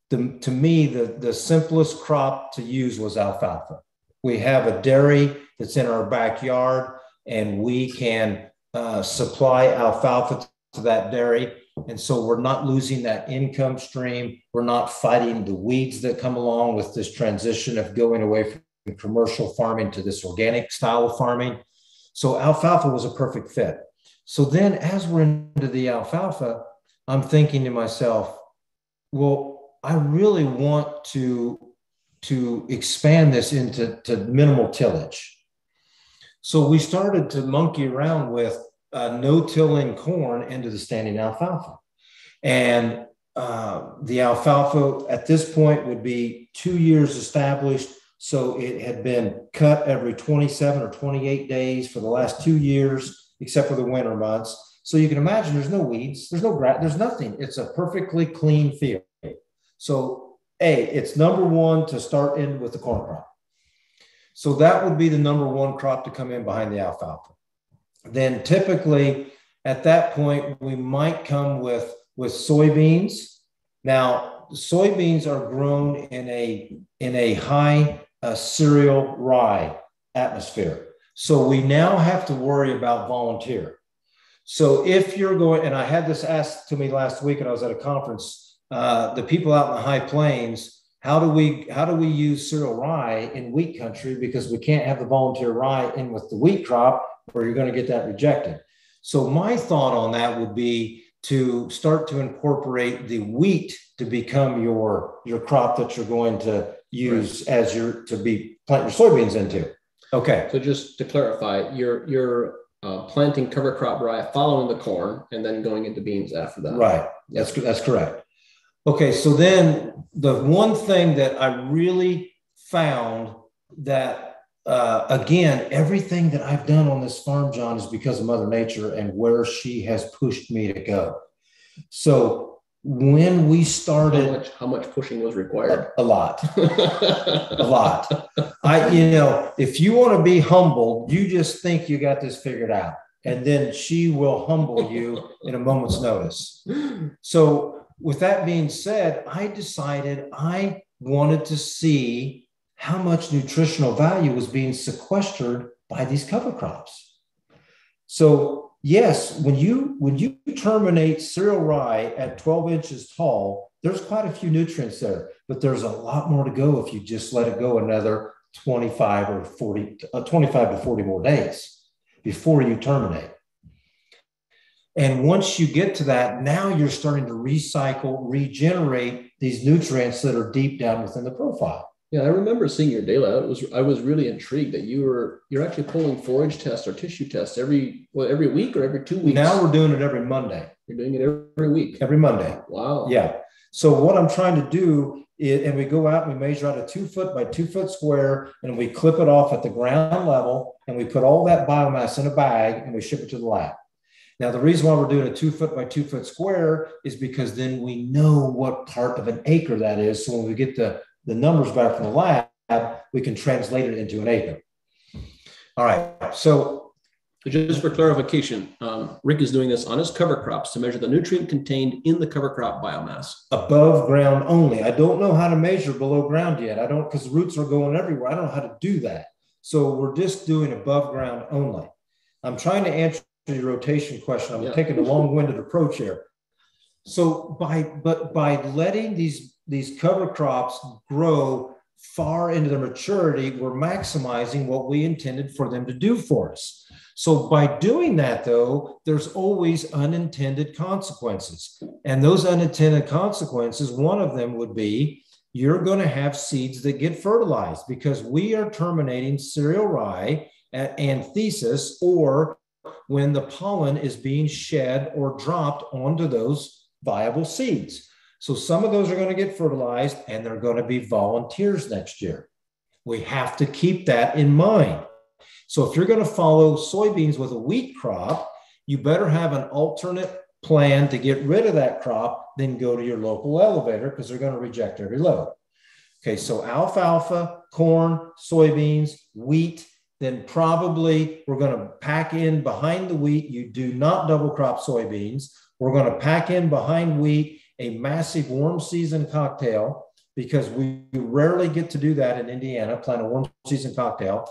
the, to me, the, the simplest crop to use was alfalfa. We have a dairy that's in our backyard and we can uh, supply alfalfa to that dairy. And so we're not losing that income stream. We're not fighting the weeds that come along with this transition of going away from commercial farming to this organic style of farming. So alfalfa was a perfect fit. So then as we're into the alfalfa, I'm thinking to myself, well, I really want to, to expand this into to minimal tillage. So we started to monkey around with Uh, no-tilling corn into the standing alfalfa. And uh, the alfalfa at this point would be two years established. So it had been cut every twenty-seven or twenty-eight days for the last two years, except for the winter months. So you can imagine there's no weeds, there's no grass, there's nothing. It's a perfectly clean field. So A, it's number one to start in with the corn crop. So that would be the number one crop to come in behind the alfalfa. Then typically at that point, we might come with, with soybeans. Now, soybeans are grown in a, in a high uh, cereal rye atmosphere. So we now have to worry about volunteer. So if you're going, and I had this asked to me last week and I was at a conference, uh, the people out in the high plains, How do we how do we use cereal rye in wheat country, because we can't have the volunteer rye in with the wheat crop or you're going to get that rejected. So my thought on that would be to start to incorporate the wheat to become your, your crop that you're going to use right. as your to be plant your soybeans into. Okay. So just to clarify, you're you're uh, planting cover crop rye following the corn and then going into beans after that. Right. That's that's correct. Okay, so then the one thing that I really found that, uh, again, everything that I've done on this farm, John, is because of Mother Nature and where she has pushed me to go. So when we started... How much, how much pushing was required? A, a lot. a lot. I, you know, if you want to be humble, you just think you got this figured out, and then she will humble you in a moment's notice. So... With that being said, I decided I wanted to see how much nutritional value was being sequestered by these cover crops. So yes, when you, when you terminate cereal rye at twelve inches tall, there's quite a few nutrients there, but there's a lot more to go if you just let it go another twenty-five or forty, uh, twenty-five to forty more days before you terminate. And once you get to that, now you're starting to recycle, regenerate these nutrients that are deep down within the profile. Yeah, I remember seeing your data. It was I was really intrigued that you were you're actually pulling forage tests or tissue tests every well every week or every two weeks. Now we're doing it every Monday. You're doing it every week. Every Monday. Wow. Yeah. So what I'm trying to do is, and we go out and we measure out a two foot by two foot square, and we clip it off at the ground level, and we put all that biomass in a bag, and we ship it to the lab. Now, the reason why we're doing a two foot by two foot square is because then we know what part of an acre that is. So when we get the, the numbers back from the lab, we can translate it into an acre. All right. So just for clarification, um, Rick is doing this on his cover crops to measure the nutrient contained in the cover crop biomass. Above ground only. I don't know how to measure below ground yet. I don't, because roots are going everywhere. I don't know how to do that. So we're just doing above ground only. I'm trying to answer your rotation question. I'm yeah. taking a long-winded approach here. So by but by letting these these cover crops grow far into their maturity, we're maximizing what we intended for them to do for us. So by doing that, though, there's always unintended consequences. And those unintended consequences, one of them would be you're going to have seeds that get fertilized because we are terminating cereal rye at anthesis, or when the pollen is being shed or dropped onto those viable seeds. So some of those are going to get fertilized and they're going to be volunteers next year. We have to keep that in mind. So if you're going to follow soybeans with a wheat crop, you better have an alternate plan to get rid of that crop, then go to your local elevator because they're going to reject every load. Okay, so alfalfa, corn, soybeans, wheat, then probably we're going to pack in behind the wheat. You do not double crop soybeans. We're going to pack in behind wheat a massive warm season cocktail because we rarely get to do that in Indiana, plant a warm season cocktail.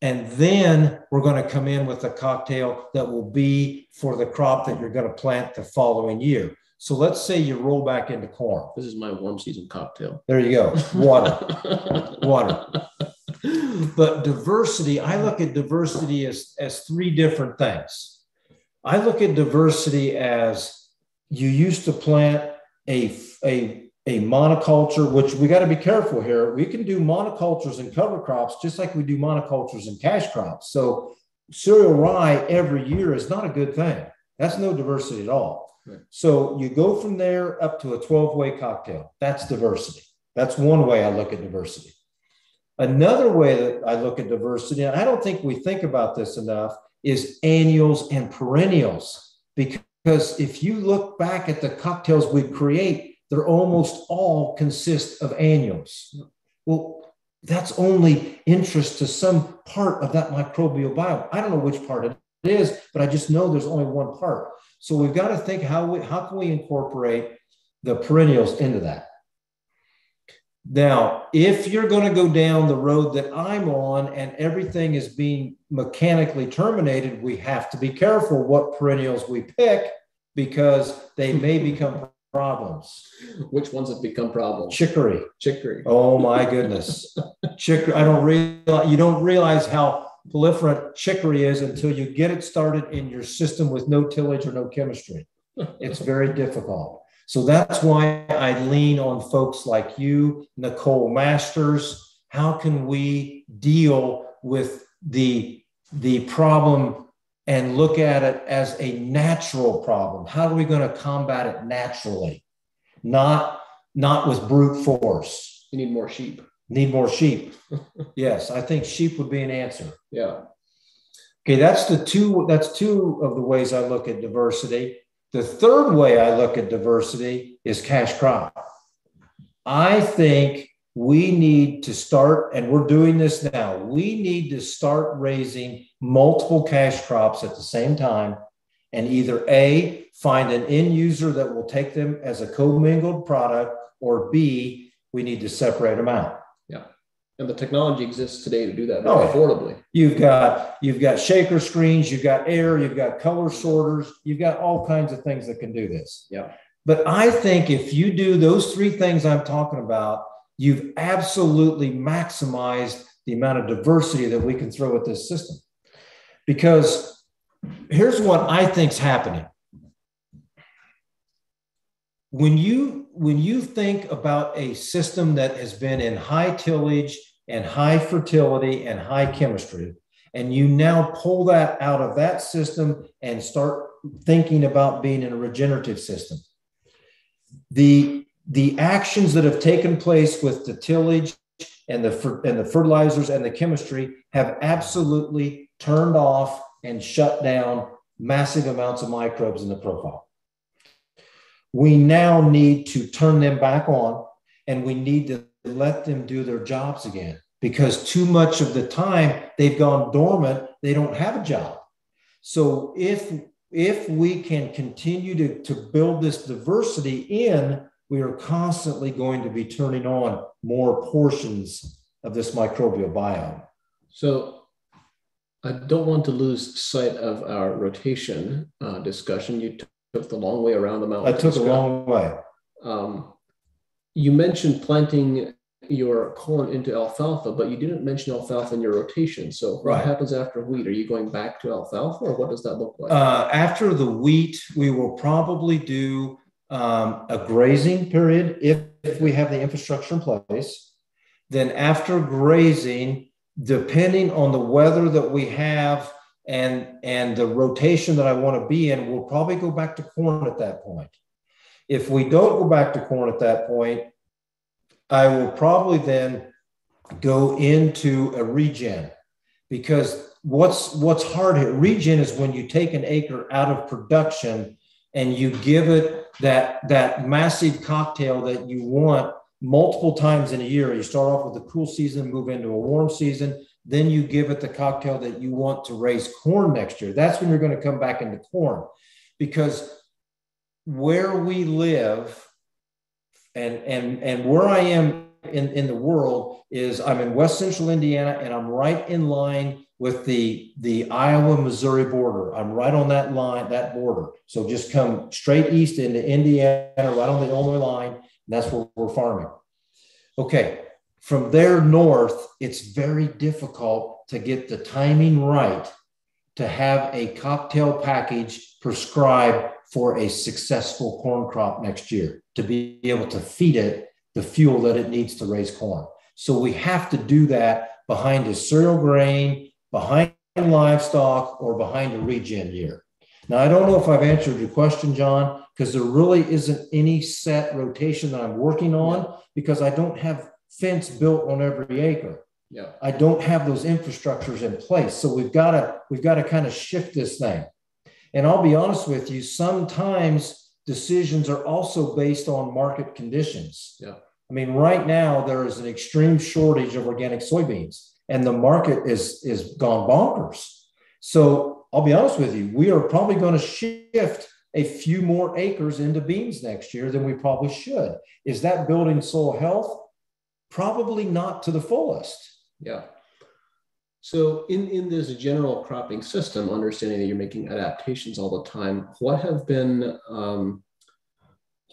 And then we're going to come in with a cocktail that will be for the crop that you're going to plant the following year. So let's say you roll back into corn. This is my warm season cocktail. There you go. Water, water. But diversity, I look at diversity as, as three different things. I look at diversity as you used to plant a, a, a monoculture, which we got to be careful here. We can do monocultures and cover crops just like we do monocultures and cash crops. So cereal rye every year is not a good thing. That's no diversity at all. Right. So you go from there up to a twelve-way cocktail. That's diversity. That's one way I look at diversity. Another way that I look at diversity, and I don't think we think about this enough, is annuals and perennials. Because if you look back at the cocktails we create, they're almost all consist of annuals. Well, that's only interest to some part of that microbial biome. I don't know which part it is, but I just know there's only one part. So we've got to think how we how can we incorporate the perennials into that. Now, if you're going to go down the road that I'm on and everything is being mechanically terminated, we have to be careful what perennials we pick because they may become problems. Which ones have become problems? Chicory. Chicory. Oh my goodness. Chicory. I don't realize, you don't realize how proliferant chicory is until you get it started in your system with no tillage or no chemistry. It's very difficult. So that's why I lean on folks like you, Nicole Masters. How can we deal with the, the problem and look at it as a natural problem? How are we going to combat it naturally? Not, not with brute force. You need more sheep. Need more sheep. Yes, I think sheep would be an answer. Yeah. Okay, that's the two, that's two of the ways I look at diversity. The third way I look at diversity is cash crop. I think we need to start, and we're doing this now, we need to start raising multiple cash crops at the same time and either A, find an end user that will take them as a co-mingled product, or B, we need to separate them out. Yeah. And the technology exists today to do that very oh, affordably. You've got you've got shaker screens, you've got air, you've got color sorters, you've got all kinds of things that can do this. Yeah. But I think if you do those three things I'm talking about, you've absolutely maximized the amount of diversity that we can throw at this system. Because here's what I think's happening. When you when you think about a system that has been in high tillage and high fertility and high chemistry, and you now pull that out of that system and start thinking about being in a regenerative system. The, the actions that have taken place with the tillage and the, and the fertilizers and the chemistry have absolutely turned off and shut down massive amounts of microbes in the profile. We now need to turn them back on, and we need to let them do their jobs again, because too much of the time they've gone dormant, they don't have a job. So if, if we can continue to, to build this diversity in, we are constantly going to be turning on more portions of this microbial biome. So I don't want to lose sight of our rotation uh, discussion. You took the long way around the mountain. I took the long way. Um, you mentioned planting your corn into alfalfa, but you didn't mention alfalfa in your rotation. So what right. happens after wheat? Are you going back to alfalfa, or what does that look like? Uh, after the wheat, we will probably do um, a grazing period if, if we have the infrastructure in place. Then after grazing, depending on the weather that we have, And, and the rotation that I want to be in, we'll probably go back to corn at that point. If we don't go back to corn at that point, I will probably then go into a regen, because what's, what's hard here, regen is when you take an acre out of production and you give it that, that massive cocktail that you want multiple times in a year. You start off with a cool season, move into a warm season, then you give it the cocktail that you want to raise corn next year. That's when you're going to come back into corn, because where we live and, and, and where I am in, in the world is I'm in West Central Indiana, and I'm right in line with the, the Iowa-Missouri border. I'm right on that line, that border. So just come straight east into Indiana, right on the Illinois line, and that's where we're farming. Okay. From there north, it's very difficult to get the timing right to have a cocktail package prescribed for a successful corn crop next year, to be able to feed it the fuel that it needs to raise corn. So we have to do that behind a cereal grain, behind livestock, or behind a regen year. Now, I don't know if I've answered your question, John, because there really isn't any set rotation that I'm working on, because I don't have fence built on every acre. Yeah. I don't have those infrastructures in place. So we've got to, we've got to kind of shift this thing. And I'll be honest with you, sometimes decisions are also based on market conditions. Yeah. I mean, right now there is an extreme shortage of organic soybeans and the market is, is gone bonkers. So I'll be honest with you, we are probably going to shift a few more acres into beans next year than we probably should. Is that building soil health? Probably not to the fullest. Yeah. So in, in this general cropping system, understanding that you're making adaptations all the time, what have been, um,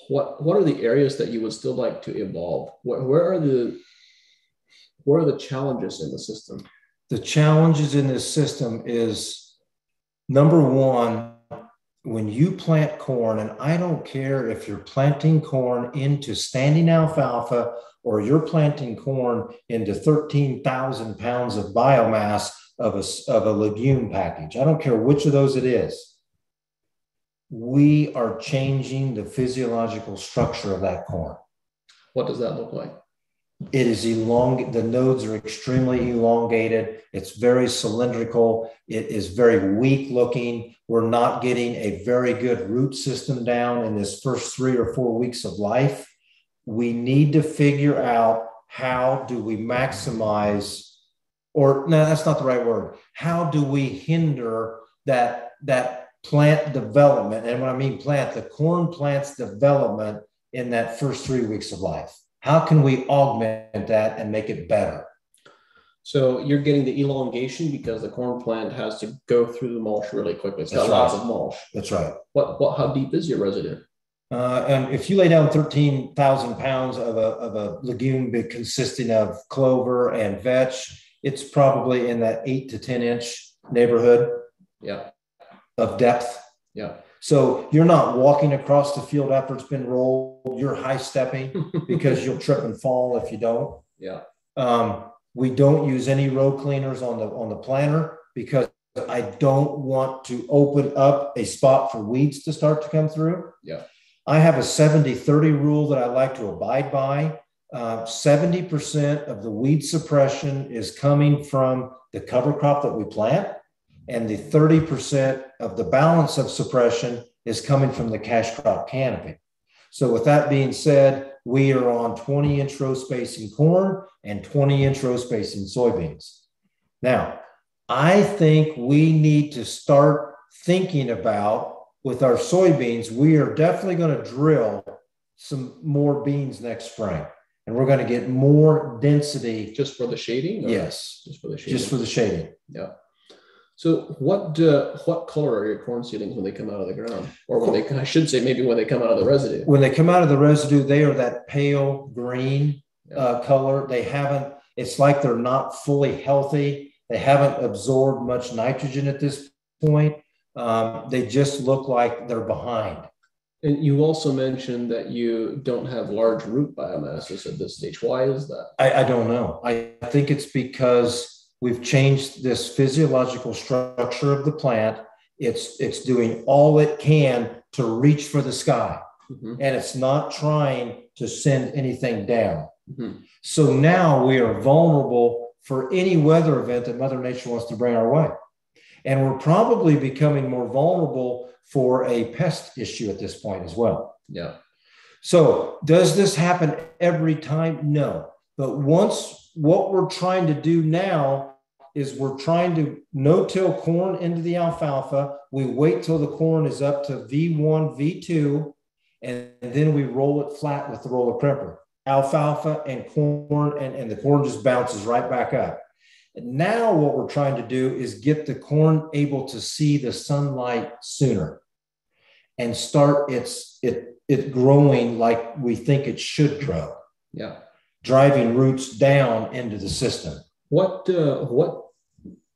what, what are the areas that you would still like to evolve? Where, where are the, where are the challenges in the system? The challenges in this system is, number one, when you plant corn, and I don't care if you're planting corn into standing alfalfa or you're planting corn into thirteen thousand pounds of biomass of a, of a legume package. I don't care which of those it is. We are changing the physiological structure of that corn. What does that look like? It is elongated. The nodes are extremely elongated. It's very cylindrical. It is very weak looking. We're not getting a very good root system down in this first three or four weeks of life. We need to figure out how do we maximize, or no, that's not the right word. How do we hinder that, that plant development? And when I mean plant, the corn plant's development in that first three weeks of life. How can we augment that and make it better? So you're getting the elongation because the corn plant has to go through the mulch really quickly. It's got lots of mulch. That's right. What, what, how deep is your residue? Uh, and if you lay down thirteen thousand pounds of a, of a legume consisting of clover and vetch, it's probably in that eight to ten inch neighborhood. Yeah. Of depth. Yeah. So you're not walking across the field after it's been rolled. You're high stepping because you'll trip and fall if you don't. Yeah. Um, we don't use any row cleaners on the on the planter because I don't want to open up a spot for weeds to start to come through. Yeah. I have a seventy thirty rule that I like to abide by. Uh, seventy percent of the weed suppression is coming from the cover crop that we plant. And the thirty percent of the balance of suppression is coming from the cash crop canopy. So with that being said, we are on twenty inch row spacing corn and twenty inch row spacing soybeans. Now, I think we need to start thinking about, with our soybeans, we are definitely going to drill some more beans next spring. And we're going to get more density. Just for the shading? Yes. Just for the shading. Just for the shading. Yeah. So what uh, what color are your corn seedlings when they come out of the ground? Or when they, I should say maybe when they come out of the residue. When they come out of the residue, they are that pale green yeah. uh, color. They haven't, it's like they're not fully healthy. They haven't absorbed much nitrogen at this point. Um, they just look like they're behind. And you also mentioned that you don't have large root biomasses at this stage. Why is that? I, I don't know. I think it's because we've changed this physiological structure of the plant. It's, it's doing all it can to reach for the sky. Mm-hmm. And it's not trying to send anything down. Mm-hmm. So now we are vulnerable for any weather event that Mother Nature wants to bring our way. And we're probably becoming more vulnerable for a pest issue at this point as well. Yeah. So does this happen every time? No. But once... what we're trying to do now is we're trying to no-till corn into the alfalfa. We wait till the corn is up to V one, V two, and then we roll it flat with the roller crimper. Alfalfa and corn, and, and the corn just bounces right back up. And now what we're trying to do is get the corn able to see the sunlight sooner and start its it, it growing like we think it should grow. Yeah. Driving roots down into the system. What uh, what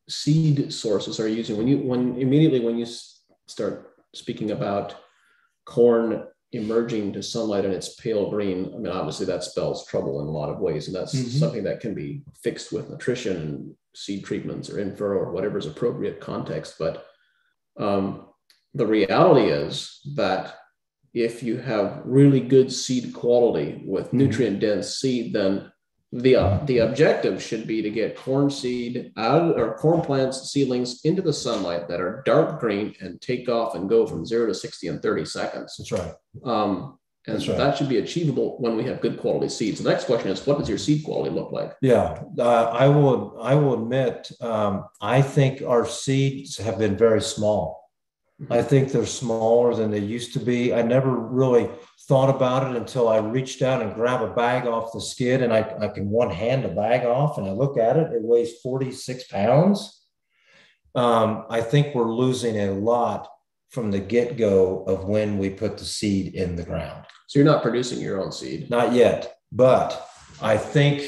seed sources are you using? When you when immediately when you start speaking about corn emerging to sunlight and it's pale green, I mean, obviously that spells trouble in a lot of ways, and that's mm-hmm. something that can be fixed with nutrition and seed treatments or infra or whatever's appropriate context. But um, the reality is that if you have really good seed quality with nutrient dense seed, then the uh, the objective should be to get corn seed out or corn plants seedlings into the sunlight that are dark green and take off and go from zero to sixty in thirty seconds. That's right. Um, and That's right. That should be achievable when we have good quality seeds. The next question is, what does your seed quality look like? Yeah, uh, I will. I will admit, um, I think our seeds have been very small. Mm-hmm. I think they're smaller than they used to be. I never really thought about it until I reached down and grabbed a bag off the skid, and I, I can one hand the bag off, and I look at it, it weighs forty-six pounds. Um, I think we're losing a lot from the get-go of when we put the seed in the ground. So you're not producing your own seed? Not yet, but I think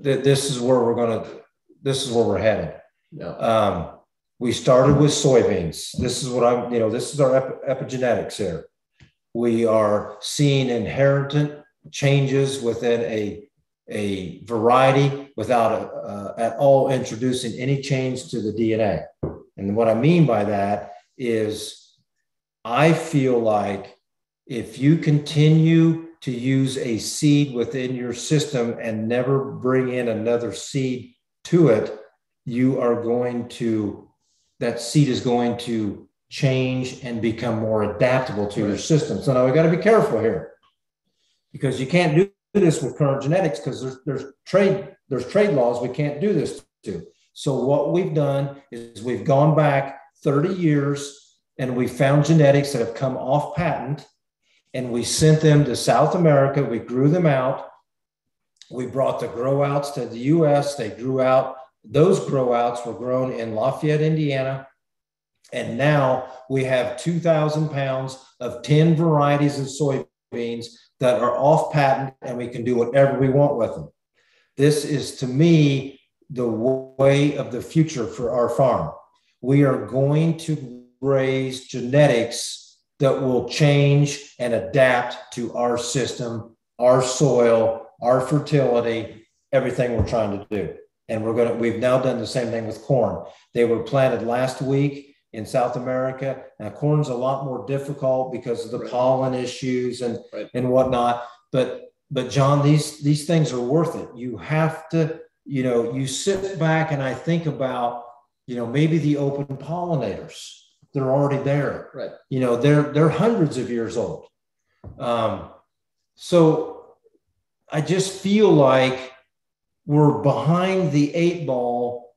that this is where we're going to, this is where we're headed. Yeah. Um, we started with soybeans. This is what I'm, you know, this is our ep- epigenetics here. We are seeing inherent changes within a, a variety without a, uh, at all introducing any change to the D N A. And what I mean by that is I feel like if you continue to use a seed within your system and never bring in another seed to it, you are going to, that seed is going to change and become more adaptable to right. your system. So now we got to be careful here, because you can't do this with current genetics, because there's, there's trade, there's trade laws we can't do this to. So what we've done is we've gone back thirty years and we found genetics that have come off patent, and we sent them to South America. We grew them out. We brought the grow outs to the U S. They grew out. Those grow outs were grown in Lafayette, Indiana. And now we have two thousand pounds of ten varieties of soybeans that are off patent, and we can do whatever we want with them. This is, to me, the way of the future for our farm. We are going to raise genetics that will change and adapt to our system, our soil, our fertility, everything we're trying to do. And we're going to, we've now done the same thing with corn. They were planted last week in South America. Now, corn's a lot more difficult because of the right. pollen issues and, right. and whatnot. But, but John, these, these things are worth it. You have to, you know, you sit back and I think about, you know, maybe the open pollinators, they're already there, right. you know, they're, they're hundreds of years old. Um, so I just feel like we're behind the eight ball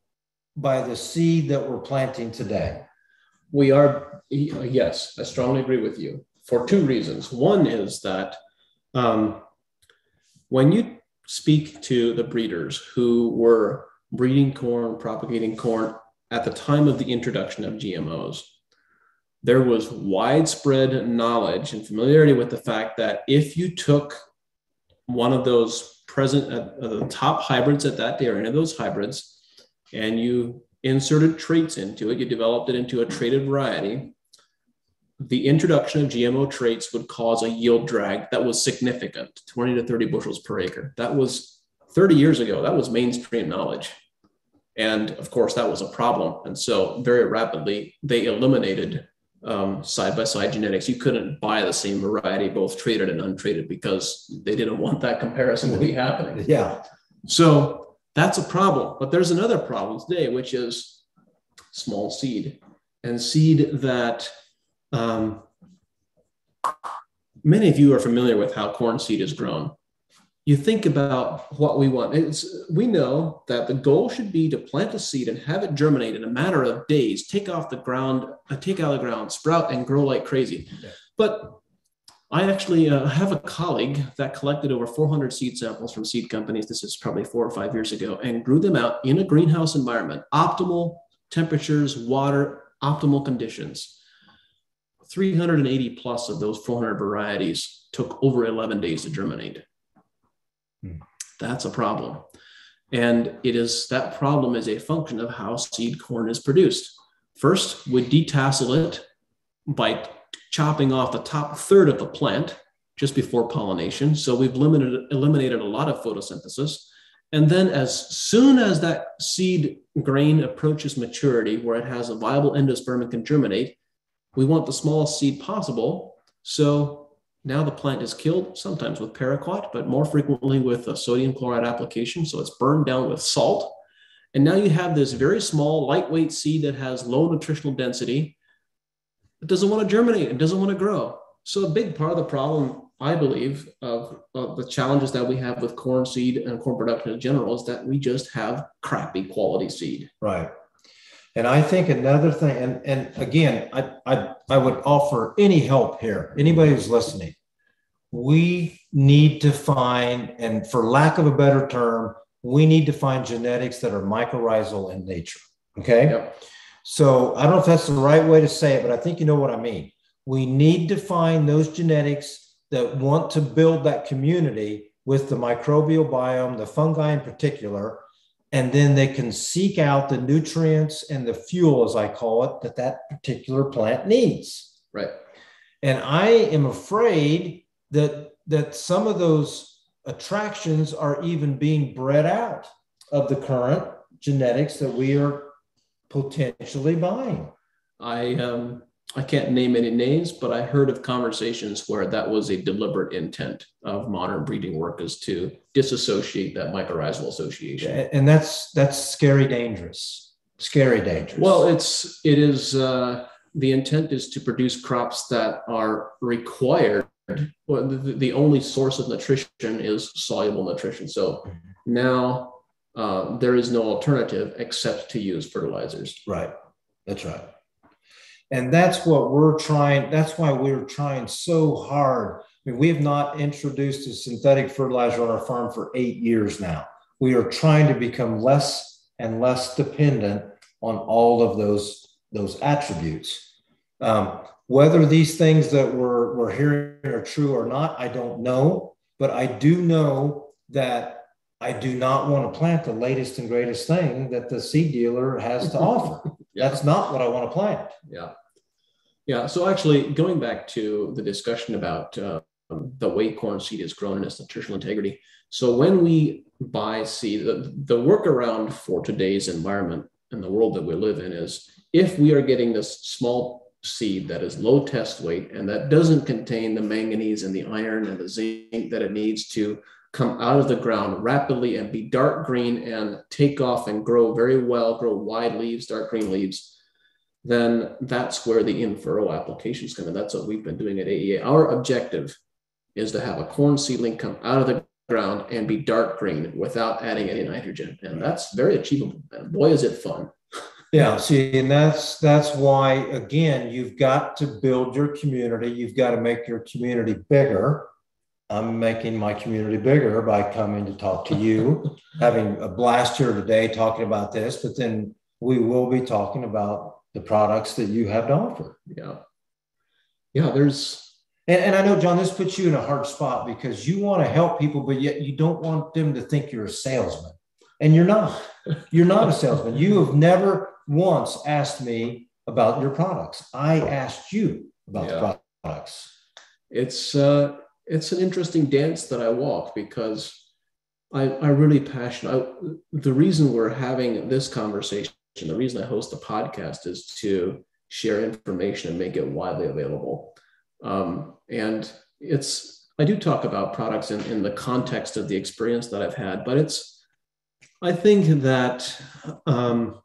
by the seed that we're planting today. We are, yes, I strongly agree with you for two reasons. One is that um, when you speak to the breeders who were breeding corn, propagating corn at the time of the introduction of G M Os, there was widespread knowledge and familiarity with the fact that if you took one of those present, uh, the top hybrids at that day, or any of those hybrids, and you inserted traits into it, you developed it into a traded variety, the introduction of G M O traits would cause a yield drag that was significant, twenty to thirty bushels per acre. That was thirty years ago. That was mainstream knowledge. And of course, that was a problem. And so very rapidly, they eliminated um, side-by-side genetics. You couldn't buy the same variety, both traded and untraded, because they didn't want that comparison to be happening. Yeah. So that's a problem. But there's another problem today, which is small seed, and seed that um, many of you are familiar with how corn seed is grown. You think about what we want. It's, we know that the goal should be to plant a seed and have it germinate in a matter of days, take off the ground, take out of the ground, sprout and grow like crazy. Yeah. But I actually uh, have a colleague that collected over four hundred seed samples from seed companies. This is probably four or five years ago, and grew them out in a greenhouse environment, optimal temperatures, water, optimal conditions. three hundred eighty plus of those four hundred varieties took over eleven days to germinate. Hmm. That's a problem. And it is, that problem is a function of how seed corn is produced. First, we detassel it by chopping off the top third of the plant just before pollination. So we've limited, eliminated a lot of photosynthesis. And then as soon as that seed grain approaches maturity, where it has a viable endosperm and can germinate, we want the smallest seed possible. So Now the plant is killed, sometimes with paraquat, but more frequently with a sodium chloride application. So it's burned down with salt. And now you have this very small, lightweight seed that has low nutritional density. It doesn't want to germinate. It doesn't want to grow. So a big part of the problem, I believe, of, of the challenges that we have with corn seed and corn production in general is that we just have crappy quality seed. Right. And I think another thing, and, and again, I, I, I would offer any help here, anybody who's listening, we need to find, and for lack of a better term, we need to find genetics that are mycorrhizal in nature. Okay. Yep. So I don't know if that's the right way to say it, but I think you know what I mean. We need to find those genetics that want to build that community with the microbial biome, the fungi in particular, and then they can seek out the nutrients and the fuel, as I call it, that that particular plant needs. Right. And I am afraid that, that some of those attractions are even being bred out of the current genetics that we are potentially buying. I, um, I can't name any names, but I heard of conversations where that was a deliberate intent of modern breeding work is to disassociate that mycorrhizal association. And that's, that's scary, dangerous, scary, dangerous. Well, it's, it is, uh, the intent is to produce crops that are required. Well, the, the only source of nutrition is soluble nutrition. So now uh, there is no alternative except to use fertilizers. Right. That's right. And that's what we're trying. That's why we're trying so hard. I mean, we have not introduced a synthetic fertilizer on our farm for eight years now. We are trying to become less and less dependent on all of those, those attributes. Um, whether these things that we're, we're hearing are true or not, I don't know. But I do know that I do not want to plant the latest and greatest thing that the seed dealer has to offer. Yeah. That's not what I want to plant. Yeah. Yeah. So actually going back to the discussion about uh, the way corn seed is grown and its nutritional integrity. So when we buy seed, the, the workaround for today's environment and the world that we live in is if we are getting this small seed that is low test weight and that doesn't contain the manganese and the iron and the zinc that it needs to come out of the ground rapidly and be dark green and take off and grow very well, grow wide leaves, dark green leaves, then that's where the in-furrow applications come in. That's what we've been doing at A E A. Our objective is to have a corn seedling come out of the ground and be dark green without adding any nitrogen. And that's very achievable. And boy, is it fun. Yeah, see, and that's that's why, again, you've got to build your community. You've got to make your community bigger. I'm making my community bigger by coming to talk to you, having a blast here today talking about this, but then we will be talking about the products that you have to offer. Yeah. Yeah, there's, and, and I know, John, this puts you in a hard spot because you want to help people, but yet you don't want them to think you're a salesman. And you're not, you're not a salesman. You have never once asked me about your products. I asked you about yeah. the products. It's, uh, It's an interesting dance that I walk because I, I really passionate. I, the reason we're having this conversation, the reason I host the podcast is to share information and make it widely available. Um, and it's, I do talk about products in, in the context of the experience that I've had, but it's, I think that um,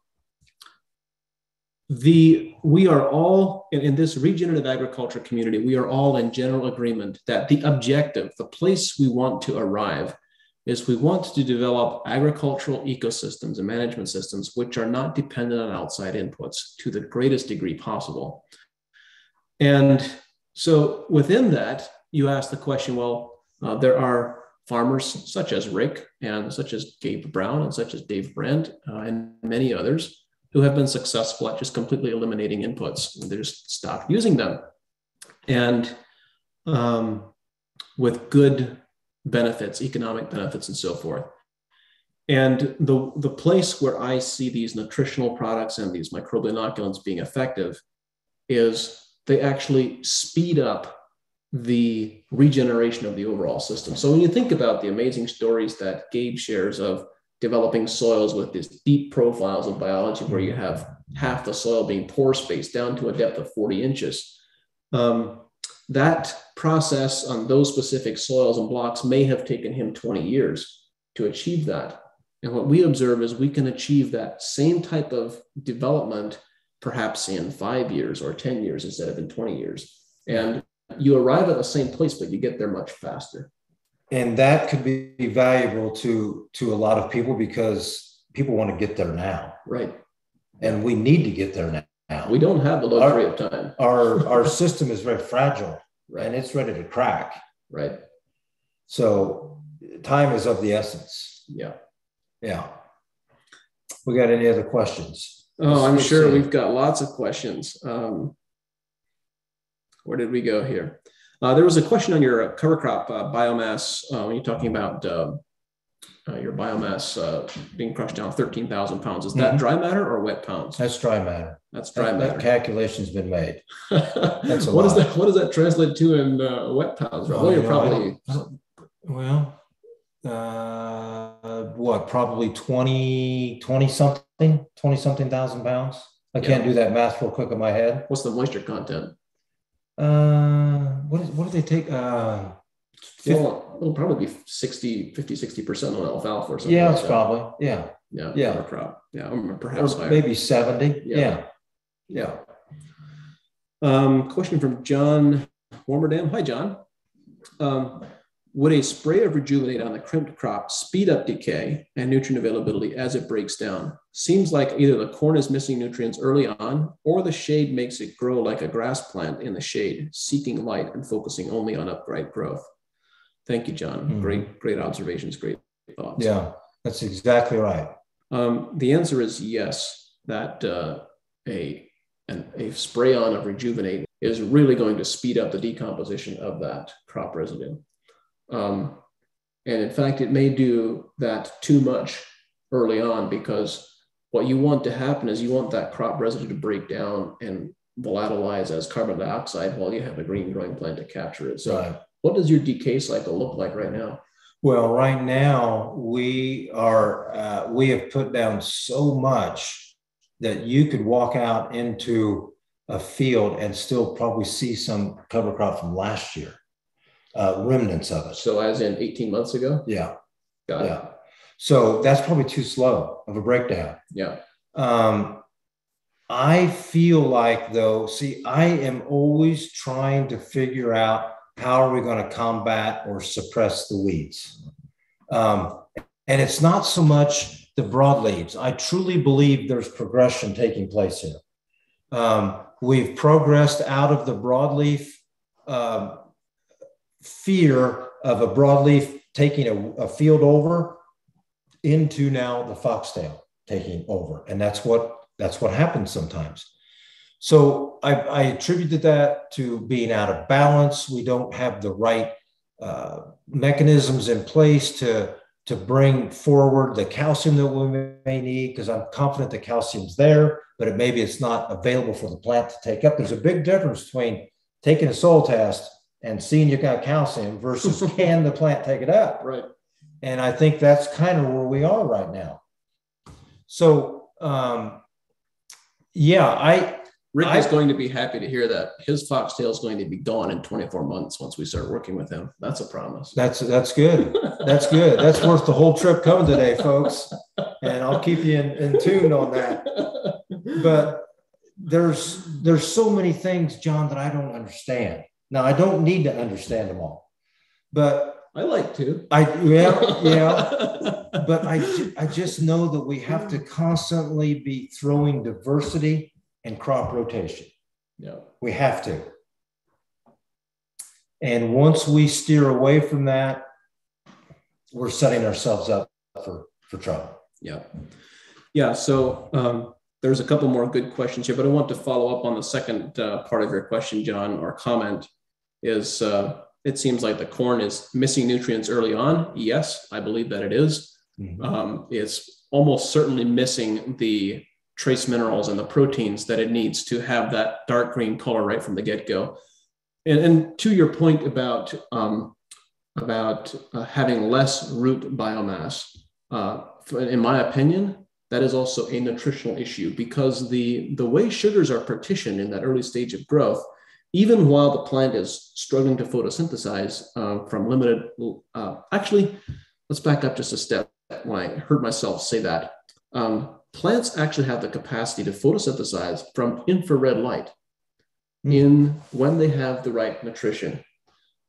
The we are all in, in this regenerative agriculture community, we are all in general agreement that the objective, the place we want to arrive is we want to develop agricultural ecosystems and management systems which are not dependent on outside inputs to the greatest degree possible. And so within that, you ask the question, well, uh, there are farmers such as Rick and such as Gabe Brown and such as Dave Brandt uh, and many others who have been successful at just completely eliminating inputs. They just stopped using them. And um, with good benefits, economic benefits and so forth. And the, the place where I see these nutritional products and these microbial inoculants being effective is they actually speed up the regeneration of the overall system. So when you think about the amazing stories that Gabe shares of developing soils with these deep profiles of biology where you have half the soil being pore space down to a depth of forty inches. Um, that process on those specific soils and blocks may have taken him twenty years to achieve that. And what we observe is we can achieve that same type of development, perhaps in five years or ten years instead of in twenty years. And you arrive at the same place, but you get there much faster. And that could be valuable to, to a lot of people because people want to get there now. Right. And we need to get there now. We don't have the luxury our, of time. Our our system is very fragile, right? And it's ready to crack. Right. So time is of the essence. Yeah. Yeah. We got any other questions? Oh, I'm sure see. We've got lots of questions. Um, where did we go here? Uh, there was a question on your cover crop uh, biomass. Uh, when you're talking about uh, uh, your biomass uh, being crushed down thirteen thousand pounds, is that mm-hmm. dry matter or wet pounds? That's dry matter. That's dry that, matter. That calculation's been made. That's a what lot. Is that, what does that translate to in uh, wet pounds? Well, well you're know, probably well, uh, what? Probably twenty, twenty something, twenty something thousand pounds. I yeah. can't do that math real quick in my head. What's the moisture content? Uh, what, is, what do they take? Uh, well, it'll probably be sixty, fifty, sixty percent on alfalfa or something. Yeah, it's like probably. Yeah. Yeah. Yeah. Or crop. Yeah. Or perhaps or maybe seventy. Yeah. Yeah. yeah. Um, question from John Warmerdam. Hi, John. Um, would a spray of Rejuvenate on the crimped crop speed up decay and nutrient availability as it breaks down? Seems like either the corn is missing nutrients early on, or the shade makes it grow like a grass plant in the shade, seeking light and focusing only on upright growth. Thank you, John. Mm-hmm. Great, great observations, great thoughts. Yeah, that's exactly right. Um, the answer is yes, that uh, a, an, a spray on of Rejuvenate is really going to speed up the decomposition of that crop residue. Um, and in fact, it may do that too much early on, because what you want to happen is you want that crop residue to break down and volatilize as carbon dioxide while you have a green growing plant to capture it. So right. What does your decay cycle look like right now? Well, right now we are, uh, we have put down so much that you could walk out into a field and still probably see some cover crop from last year, uh, remnants of it. So as in eighteen months ago? Yeah. Got it. Yeah. So that's probably too slow of a breakdown. Yeah. Um, I feel like though, see, I am always trying to figure out how are we going to combat or suppress the weeds? Um, and it's not so much the broadleaves. I truly believe there's progression taking place here. Um, we've progressed out of the broadleaf uh, fear of a broadleaf taking a, a field over into now the foxtail taking over. And that's what, that's what happens sometimes. So I, I attributed that to being out of balance. We don't have the right uh, mechanisms in place to, to bring forward the calcium that we may need, because I'm confident the calcium's there, but it maybe it's not available for the plant to take up. There's a big difference between taking a soil test and seeing you got calcium versus can the plant take it up? Right. And I think that's kind of where we are right now. So, um, yeah, I... Rick I, is going to be happy to hear that. His foxtail is going to be gone in twenty-four months once we start working with him. That's a promise. That's that's good. That's good. That's worth the whole trip coming today, folks. And I'll keep you in, in tune on that. But there's there's so many things, John, that I don't understand. Now, I don't need to understand them all. But... I like to. I yeah yeah, but I I just know that we have to constantly be throwing diversity and crop rotation. Yeah, we have to. And once we steer away from that, we're setting ourselves up for for trouble. Yeah, yeah. So um, there's a couple more good questions here, but I want to follow up on the second uh, part of your question, John, or comment is. Uh, It seems like the corn is missing nutrients early on. Yes, I believe that it is. Mm-hmm. Um, it's almost certainly missing the trace minerals and the proteins that it needs to have that dark green color right from the get-go. And, and to your point about, um, about uh, having less root biomass, uh, in my opinion, that is also a nutritional issue because the, the way sugars are partitioned in that early stage of growth even while the plant is struggling to photosynthesize uh, from limited, uh, actually, let's back up just a step when I heard myself say that. Um, plants actually have the capacity to photosynthesize from infrared light mm. in when they have the right nutrition.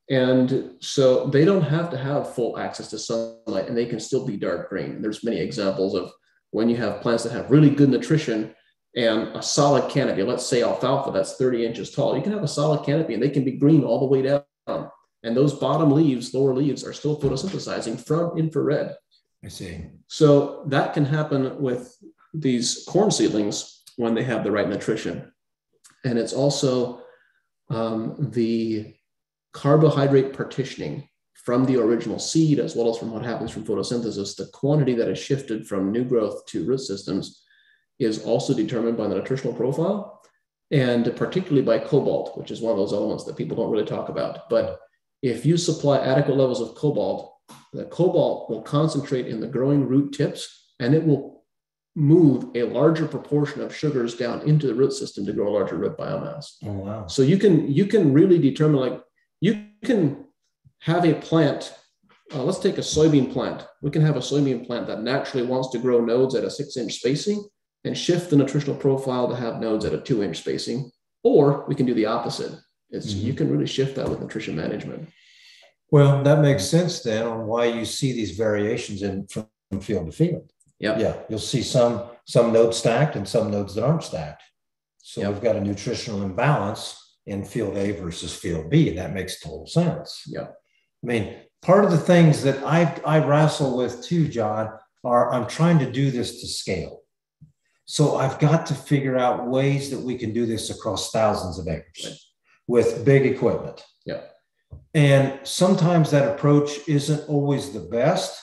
And so they don't have to have full access to sunlight, and they can still be dark green. There's many examples of when you have plants that have really good nutrition and a solid canopy, let's say alfalfa that's thirty inches tall, you can have a solid canopy and they can be green all the way down. And those bottom leaves, lower leaves, are still photosynthesizing from infrared. I see. So that can happen with these corn seedlings when they have the right nutrition. And it's also um, the carbohydrate partitioning from the original seed, as well as from what happens from photosynthesis. The quantity that is shifted from new growth to root systems is also determined by the nutritional profile, and particularly by cobalt, which is one of those elements that people don't really talk about. But if you supply adequate levels of cobalt, the cobalt will concentrate in the growing root tips, and it will move a larger proportion of sugars down into the root system to grow a larger root biomass. Oh, wow. So you can, you can really determine, like, you can have a plant, uh, let's take a soybean plant. We can have a soybean plant that naturally wants to grow nodes at a six inch spacing and shift the nutritional profile to have nodes at a two inch spacing, or we can do the opposite. It's, mm-hmm. You can really shift that with nutrition management. Well, that makes sense then on why you see these variations in from field to field. Yeah. Yeah. You'll see some, some nodes stacked and some nodes that aren't stacked. So yep. We've got a nutritional imbalance in field A versus field B. And that makes total sense. Yeah. I mean, part of the things that I, I wrestle with too, John, are I'm trying to do this to scale. So I've got to figure out ways that we can do this across thousands of acres right. with big equipment. Yeah. And sometimes that approach isn't always the best.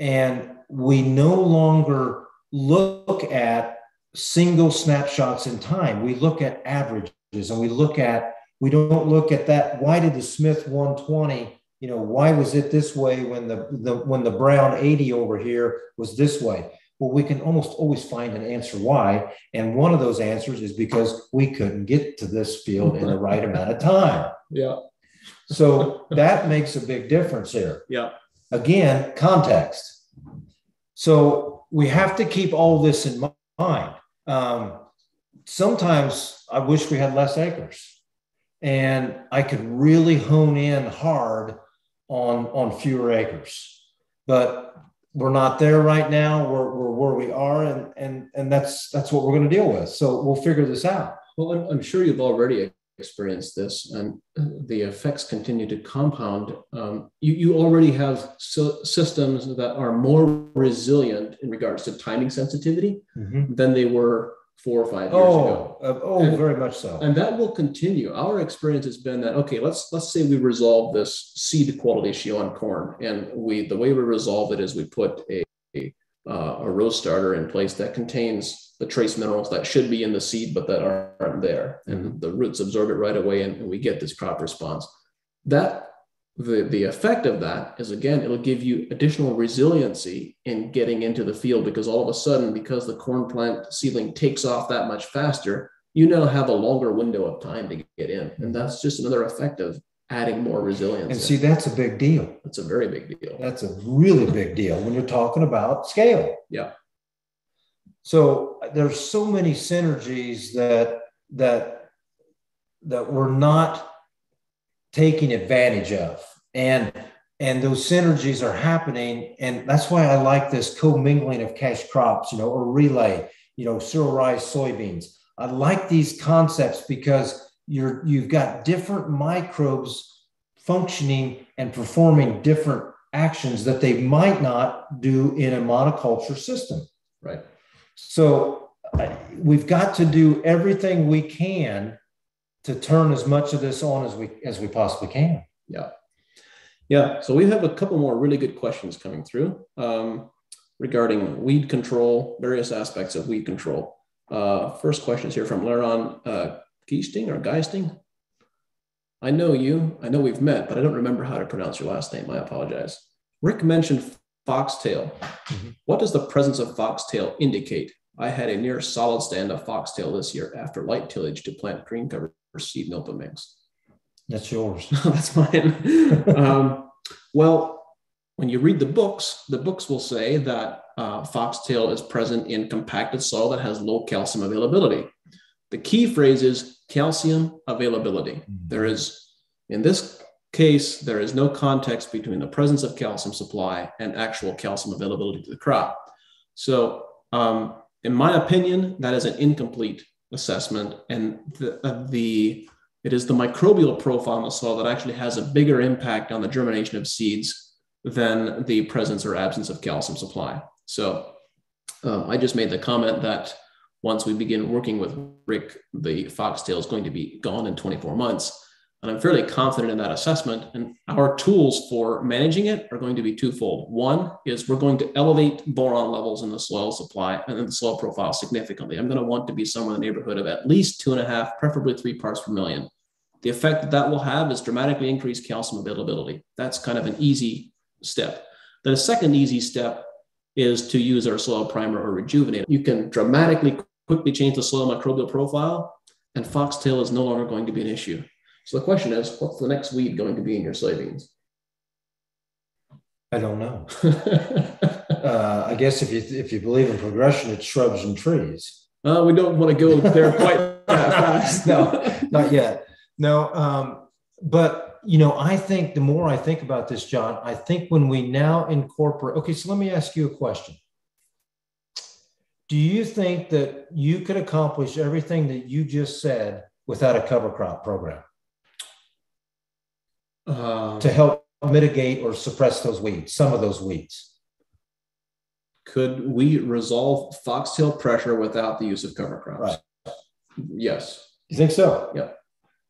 And we no longer look at single snapshots in time. We look at averages, and we look at, we don't look at that. Why did the Smith one twenty, you know, why was it this way when the, the when the Brown eighty over here was this way? Well, we can almost always find an answer why. And one of those answers is because we couldn't get to this field in the right amount of time. Yeah. So that makes a big difference here. Yeah. Again, context. So we have to keep all this in mind. Um, sometimes I wish we had less acres, and I could really hone in hard on, on fewer acres, but we're not there right now. We're, we're where we are. And, and, and that's, that's what we're going to deal with. So we'll figure this out. Well, I'm, I'm sure you've already experienced this, and the effects continue to compound. Um, you, you already have so systems that are more resilient in regards to timing sensitivity mm-hmm. than they were four or five years oh, ago. Uh, oh, and, very much so. And that will continue. Our experience has been that, okay, let's let's say we resolve this seed quality issue on corn. And we the way we resolve it is we put a, a, uh, a row starter in place that contains the trace minerals that should be in the seed, but that aren't there. And mm-hmm. the roots absorb it right away, and, and we get this crop response. That the, the effect of that is, again, it'll give you additional resiliency in getting into the field, because all of a sudden, because the corn plant seedling takes off that much faster, you now have a longer window of time to get in. And that's just another effect of adding more resilience. And see, that's a big deal. That's a very big deal. That's a really big deal when you're talking about scale. Yeah. So there's so many synergies that, that, that we're not taking advantage of, and and those synergies are happening, and that's why I like this co-mingling of cash crops, you know, or relay, you know, cereal, rice, soybeans. I like these concepts because you're you've got different microbes functioning and performing different actions that they might not do in a monoculture system, right? So we've got to do everything we can to turn as much of this on as we as we possibly can. Yeah, yeah. So we have a couple more really good questions coming through um, regarding weed control, various aspects of weed control. Uh, first question is here from Lauren uh, Geisting or Geisting. I know you. I know we've met, but I don't remember how to pronounce your last name. I apologize. Rick mentioned foxtail. Mm-hmm. What does the presence of foxtail indicate? I had a near solid stand of foxtail this year after light tillage to plant green cover or seed milpa mix. That's yours. That's mine. um, well, when you read the books, the books will say that uh, foxtail is present in compacted soil that has low calcium availability. The key phrase is calcium availability. Mm-hmm. There is, in this case, there is no context between the presence of calcium supply and actual calcium availability to the crop. So um, in my opinion, that is an incomplete assessment. And the, uh, the it is the microbial profile in the soil that actually has a bigger impact on the germination of seeds than the presence or absence of calcium supply. So um, I just made the comment that once we begin working with Rick, the foxtail is going to be gone in twenty-four months. And I'm fairly confident in that assessment. And our tools for managing it are going to be twofold. One is we're going to elevate boron levels in the soil supply and in the soil profile significantly. I'm going to want to be somewhere in the neighborhood of at least two and a half, preferably three parts per million. The effect that that will have is dramatically increased calcium availability. That's kind of an easy step. The second easy step is to use our soil primer or rejuvenator. You can dramatically quickly change the soil microbial profile, and foxtail is no longer going to be an issue. So the question is, what's the next weed going to be in your soybeans? I don't know. uh, I guess if you if you believe in progression, it's shrubs and trees. Uh, we don't want to go there quite that fast. No, not yet. No, um, but you know, I think the more I think about this, John, I think when we now incorporate. Okay, so let me ask you a question. Do you think that you could accomplish everything that you just said without a cover crop program? Um, to help mitigate or suppress those weeds, some of those weeds. Could we resolve foxtail pressure without the use of cover crops? Right. Yes. You think so? Yeah.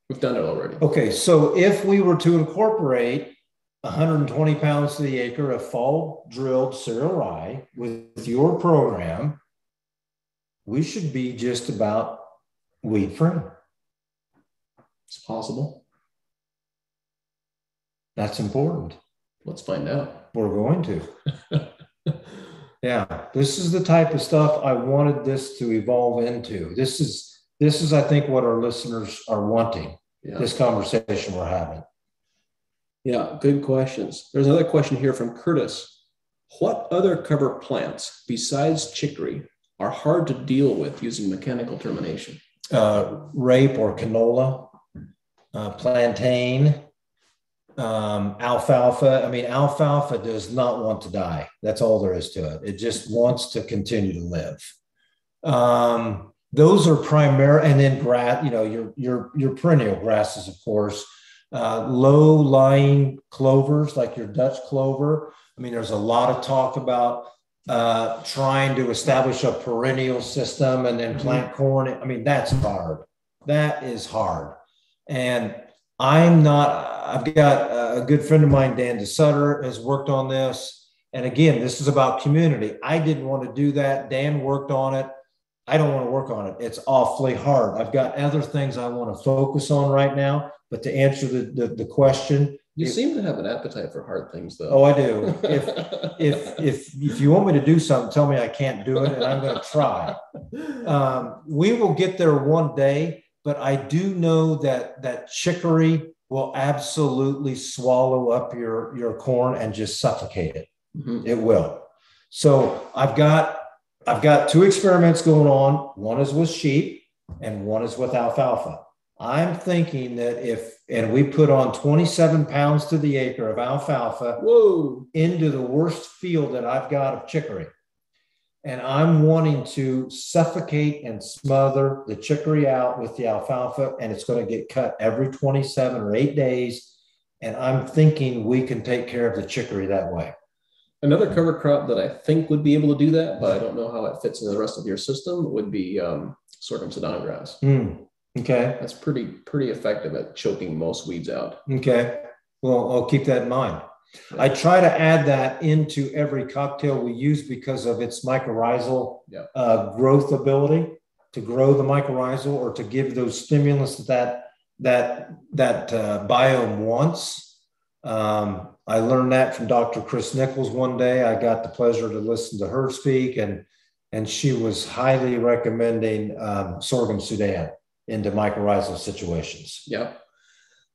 We've done it already. Okay. So if we were to incorporate one hundred twenty pounds to the acre of fall drilled cereal rye with your program, we should be just about weed free. It's possible. That's important. Let's find out. We're going to. Yeah, this is the type of stuff I wanted this to evolve into. This is, this is, I think, what our listeners are wanting, yeah. This conversation we're having. Yeah, good questions. There's another question here from Curtis. What other cover plants besides chicory are hard to deal with using mechanical termination? Uh, rape or canola, uh, plantain. Um, alfalfa. I mean, alfalfa does not want to die. That's all there is to it. It just wants to continue to live. Um, those are primary, and then grass. You know, your your your perennial grasses, of course. Uh, low-lying clovers like your Dutch clover. I mean, there's a lot of talk about uh, trying to establish a perennial system and then plant corn. I mean, that's hard. That is hard, and I'm not. I've got a good friend of mine, Dan DeSutter, has worked on this. And again, this is about community. I didn't want to do that. Dan worked on it. I don't want to work on it. It's awfully hard. I've got other things I want to focus on right now. But to answer the, the, the question. You if, seem to have an appetite for hard things, though. Oh, I do. If, if, if, if you want me to do something, tell me I can't do it, and I'm going to try. Um, we will get there one day. But I do know that that chicory will absolutely swallow up your, your corn and just suffocate it. Mm-hmm. It will. So I've got, I've got two experiments going on. One is with sheep and one is with alfalfa. I'm thinking that if, and we put on twenty-seven pounds to the acre of alfalfa. Whoa. Into the worst field that I've got of chicory. And I'm wanting to suffocate and smother the chicory out with the alfalfa, and it's going to get cut every twenty-seven or eight days. And I'm thinking we can take care of the chicory that way. Another cover crop that I think would be able to do that, but I don't know how it fits into the rest of your system, would be um, sorghum Sedan grass. Mm, okay. That's pretty, pretty effective at choking most weeds out. Okay. Well, I'll keep that in mind. I try to add that into every cocktail we use because of its mycorrhizal yeah. uh, growth ability to grow the mycorrhizal or to give those stimulus that that that uh, biome wants. Um, I learned that from Doctor Chris Nichols one day. I got the pleasure to listen to her speak, and and she was highly recommending um, sorghum Sudan. into mycorrhizal situations. Yeah.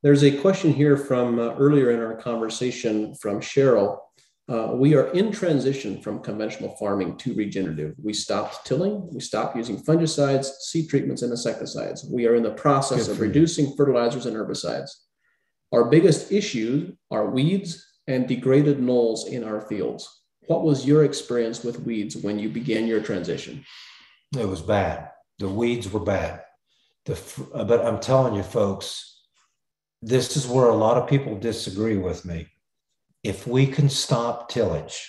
There's a question here from uh, earlier in our conversation from Cheryl. Uh, we are in transition from conventional farming to regenerative. We stopped tilling. We stopped using fungicides, seed treatments, and insecticides. We are in the process of reducing fertilizers and herbicides. Our biggest issues are weeds and degraded knolls in our fields. What was your experience with weeds when you began your transition? It was bad. The weeds were bad. The, but I'm telling you, folks, this is where a lot of people disagree with me. If we can stop tillage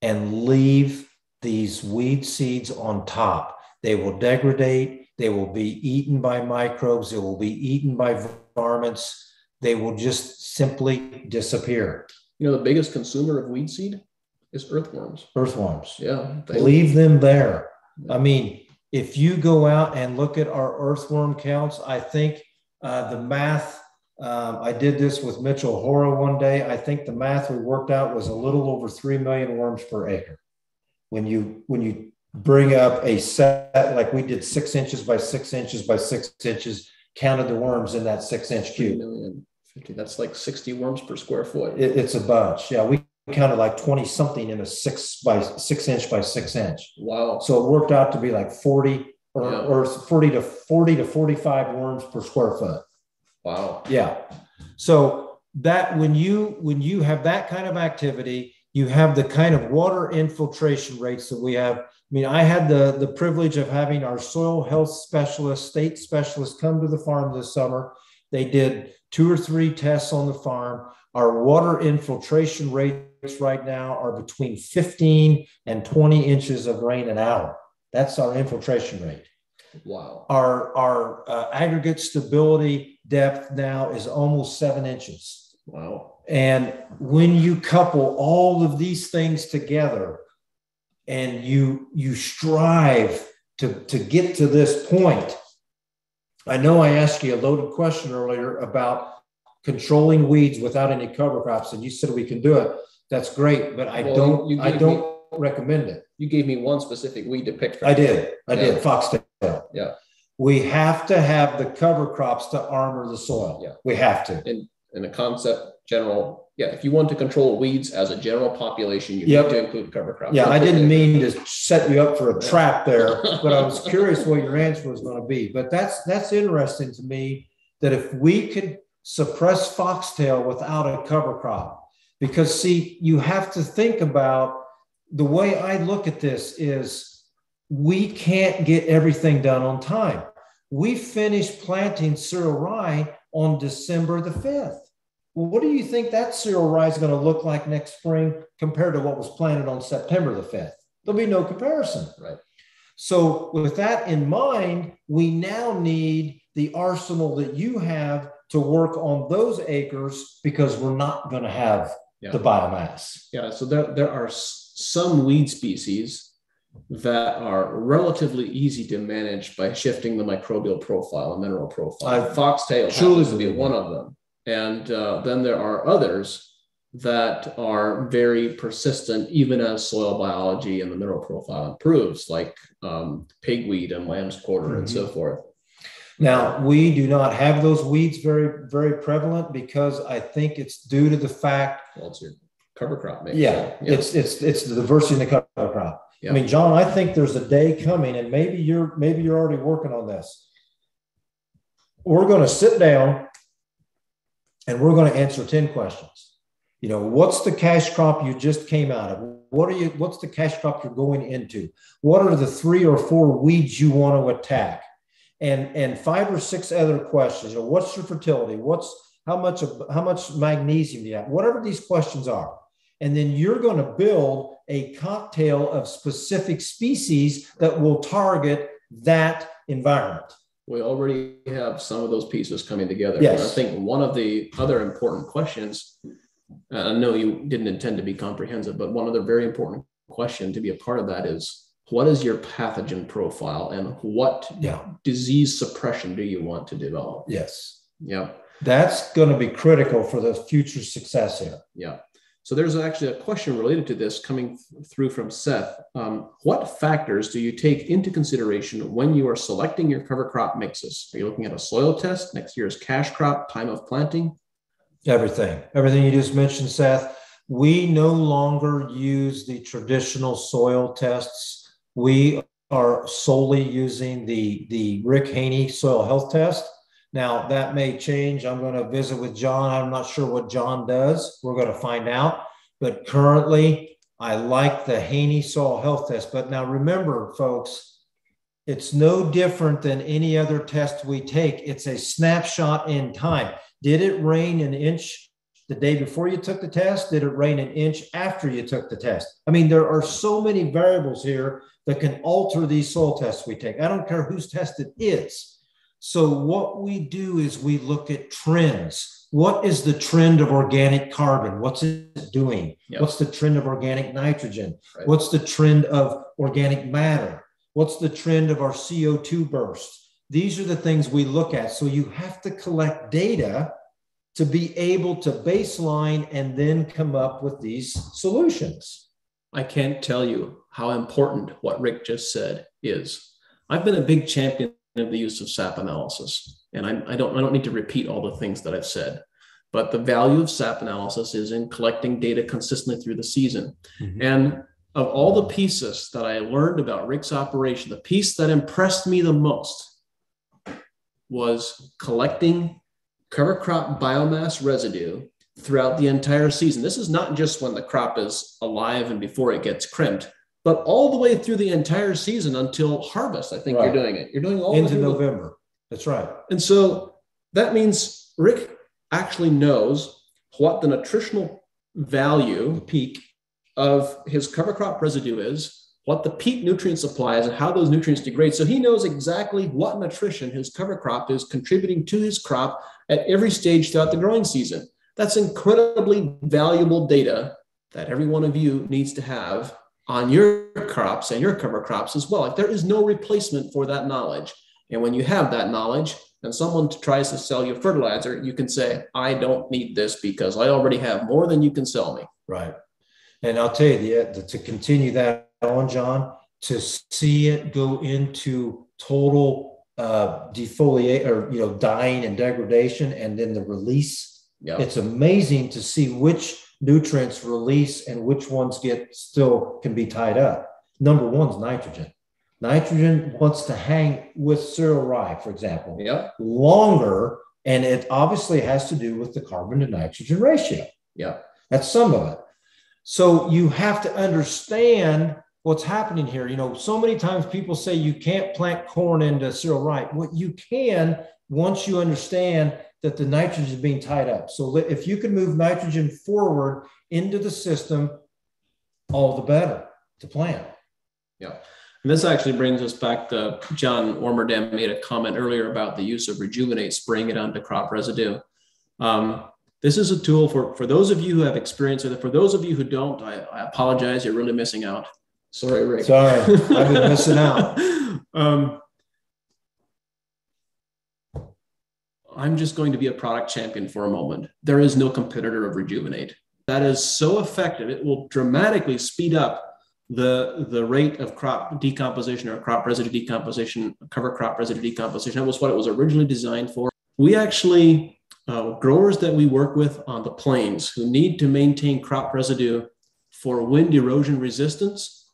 and leave these weed seeds on top, they will degrade, they will be eaten by microbes, they will be eaten by varmints, they will just simply disappear. You know, the biggest consumer of weed seed is earthworms. Earthworms. Yeah. They... Leave them there. I mean, if you go out and look at our earthworm counts, I think uh, the math... Um, I did this with Mitchell Hora one day. I think the math we worked out was a little over three million worms per acre. When you, when you bring up a set, like we did six inches by six inches by six inches, counted the worms in that six inch cube. three million fifty, that's like sixty worms per square foot. It, it's a bunch. Yeah. We counted like twenty something in a six by six inch by six inch. Wow. So it worked out to be like forty or, yeah. or forty to forty to forty-five worms per square foot. Wow. Yeah. So that when you, when you have that kind of activity, you have the kind of water infiltration rates that we have. I mean, I had the, the privilege of having our soil health specialist, state specialist come to the farm this summer. They did two or three tests on the farm. Our water infiltration rates right now are between fifteen and twenty inches of rain an hour. That's our infiltration rate. Wow. Our, our uh, aggregate stability depth now is almost seven inches. Wow. And when you couple all of these things together and you, you strive to, to get to this point, I know I asked you a loaded question earlier about controlling weeds without any cover crops, and you said we can do it. That's great, but I well, don't, you, you I don't me, recommend it. You gave me one specific weed to pick from. I did. I yeah. did. Foxtail. Yeah. We have to have the cover crops to armor the soil. Yeah. We have to. And in a concept general, yeah, if you want to control weeds as a general population, you yep. need to include cover crops. Yeah, I didn't mean to set you up for a trap there, but I was curious what your answer was going to be. But that's that's interesting to me, that if we could suppress foxtail without a cover crop, because see, you have to think about, the way I look at this is, we can't get everything done on time. We finished planting cereal rye on December the fifth. What do you think that cereal rye is going to look like next spring compared to what was planted on September the fifth? There'll be no comparison. Right. So with that in mind, we now need the arsenal that you have to work on those acres, because we're not going to have yeah. the biomass. Yeah, so there, there are some weed species that are relatively easy to manage by shifting the microbial profile and mineral profile. I've Foxtail happens to be one of them. And uh, then there are others that are very persistent, even as soil biology and the mineral profile improves, like um, pigweed and lamb's quarter mm-hmm. and so forth. Now, we do not have those weeds very, very prevalent, because I think it's due to the fact... Well, it's your cover crop. Maybe. Yeah, yeah, it's it's it's the diversity in the cover crop. Yeah. I mean, John, I think there's a day coming, and maybe you're maybe you're already working on this. We're going to sit down and we're going to answer ten questions. You know, what's the cash crop you just came out of? What are you? What's the cash crop you're going into? What are the three or four weeds you want to attack? And and five or six other questions. You know, what's your fertility? What's how much of, how much magnesium do you have? Whatever these questions are, and then you're going to build a cocktail of specific species that will target that environment. We already have some of those pieces coming together. Yes. I think one of the other important questions, I know you didn't intend to be comprehensive, but one other very important question to be a part of that is, what is your pathogen profile and what yeah. disease suppression do you want to develop? Yes. Yeah. That's going to be critical for the future success here. Yeah. So there's actually a question related to this coming through from Seth. Um, what factors do you take into consideration when you are selecting your cover crop mixes? Are you looking at a soil test, next year's cash crop, time of planting? Everything, everything you just mentioned, Seth. We no longer use the traditional soil tests. We are solely using the, the Rick Haney soil health test. Now that may change. I'm going to visit with John. I'm not sure what John does. We're going to find out. But currently, I like the Haney soil health test. But now remember, folks, it's no different than any other test we take. It's a snapshot in time. Did it rain an inch the day before you took the test? Did it rain an inch after you took the test? I mean, there are so many variables here that can alter these soil tests we take. I don't care whose test it is. So what we do is we look at trends. What is the trend of organic carbon? What's it doing? Yep. What's the trend of organic nitrogen? Right. What's the trend of organic matter? What's the trend of our C O two bursts? These are the things we look at. So you have to collect data to be able to baseline and then come up with these solutions. I can't tell you how important what Rick just said is. I've been a big champion of the use of sap analysis. And I'm, I don't I don't need to repeat all the things that I've said, but the value of sap analysis is in collecting data consistently through the season. Mm-hmm. And of all the pieces that I learned about Rick's operation, the piece that impressed me the most was collecting cover crop biomass residue throughout the entire season. This is not just when the crop is alive and before it gets crimped, but all the way through the entire season until harvest. I think right. You're doing it. You're doing all into November. That's right. And so that means Rick actually knows what the nutritional value, the peak of his cover crop residue is, what the peak nutrient supply is, and how those nutrients degrade. So he knows exactly what nutrition his cover crop is contributing to his crop at every stage throughout the growing season. That's incredibly valuable data that every one of you needs to have on your crops and your cover crops as well. Like, there is no replacement for that knowledge. And when you have that knowledge and someone tries to sell you fertilizer, you can say, I don't need this because I already have more than you can sell me. Right. And I'll tell you, the, the, to continue that on, John, to see it go into total uh, defoliate or, you know, dying and degradation and then the release. Yep. It's amazing to see which nutrients release and which ones get still can be tied up. Number one is nitrogen. Nitrogen wants to hang with cereal rye, for example, yep. longer, and it obviously has to do with the carbon to nitrogen ratio. Yeah, that's some of it. So you have to understand what's happening here. You know, so many times people say you can't plant corn into cereal rye. What you can, once you understand that the nitrogen is being tied up. So if you can move nitrogen forward into the system, all the better to plant. Yeah. And this actually brings us back to John Warmerdam made a comment earlier about the use of Rejuvenate, spraying it onto crop residue. Um, this is a tool for, for those of you who have experience with it. For those of you who don't, I, I apologize. You're really missing out. Sorry, Rick. Sorry, I've been missing out. Um, I'm just going to be a product champion for a moment. There is no competitor of Rejuvenate. That is so effective. It will dramatically speed up the, the rate of crop decomposition or crop residue decomposition, cover crop residue decomposition. That was what it was originally designed for. We actually, uh, growers that we work with on the plains who need to maintain crop residue for wind erosion resistance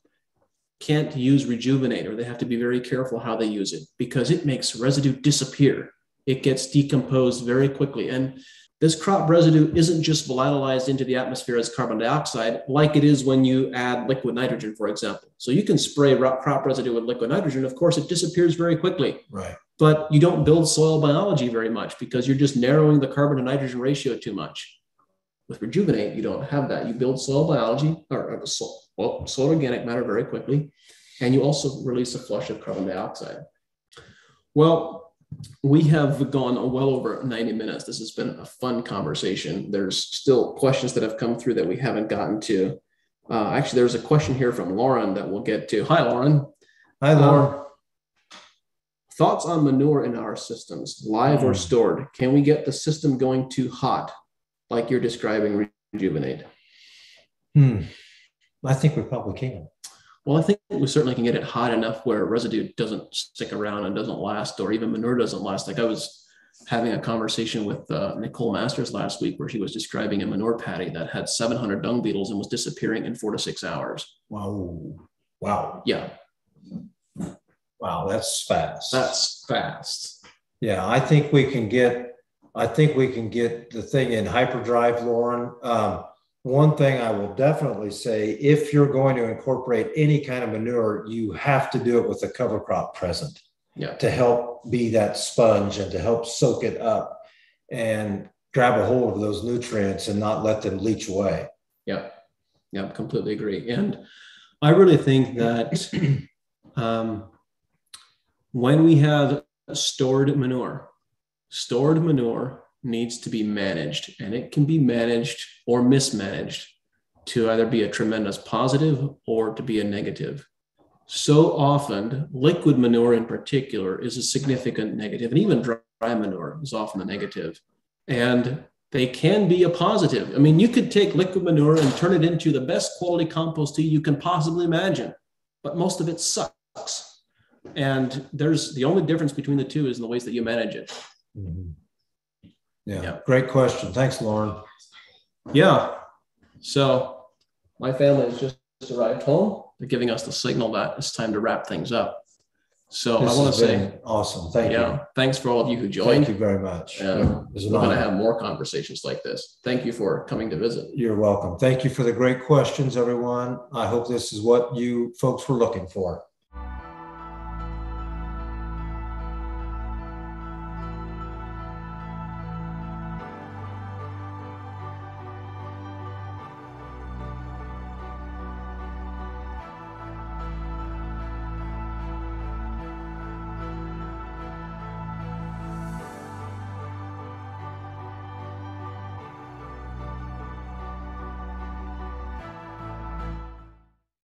can't use Rejuvenate, or they have to be very careful how they use it because it makes residue disappear. It gets decomposed very quickly. And this crop residue isn't just volatilized into the atmosphere as carbon dioxide, like it is when you add liquid nitrogen, for example. So you can spray crop residue with liquid nitrogen. Of course, it disappears very quickly. Right. But you don't build soil biology very much because you're just narrowing the carbon to nitrogen ratio too much. With Rejuvenate, you don't have that. You build soil biology or, or soil, well, soil organic matter very quickly. And you also release a flush of carbon dioxide. Well, we have gone well over ninety minutes. This has been a fun conversation. There's still questions that have come through that we haven't gotten to. Uh, actually, there's a question here from Lauren that we'll get to. Hi, Lauren. Hi, Lauren. Um, thoughts on manure in our systems, live or stored? Can we get the system going too hot, like you're describing Rejuvenate? Hmm. I think we probably can. Well, I think we certainly can get it hot enough where residue doesn't stick around and doesn't last, or even manure doesn't last. Like I was having a conversation with uh, Nicole Masters last week, where she was describing a manure patty that had seven hundred dung beetles and was disappearing in four to six hours. Wow. Wow. Yeah. Wow. That's fast. That's fast. Yeah. I think we can get, I think we can get the thing in hyperdrive, Lauren. Um, One thing I will definitely say, if you're going to incorporate any kind of manure, you have to do it with a cover crop present, yeah, to help be that sponge and to help soak it up and grab a hold of those nutrients and not let them leach away. Yeah, yeah, completely agree. And I really think that um, when we have stored manure, stored manure needs to be managed, and it can be managed or mismanaged to either be a tremendous positive or to be a negative. So often liquid manure in particular is a significant negative, and even dry manure is often a negative, and they can be a positive. I mean, you could take liquid manure and turn it into the best quality compost tea you can possibly imagine, but most of it sucks. And there's the only difference between the two is in the ways that you manage it. Mm-hmm. Yeah. Yeah, great question. Thanks, Lauren. Yeah. So my family has just arrived home. They're giving us the signal that it's time to wrap things up. So this I want to say awesome. Thank yeah, you. Thanks for all of you who joined. Thank you very much. Um, we're going to have more conversations like this. Thank you for coming to visit. You're welcome. Thank you for the great questions, everyone. I hope this is what you folks were looking for.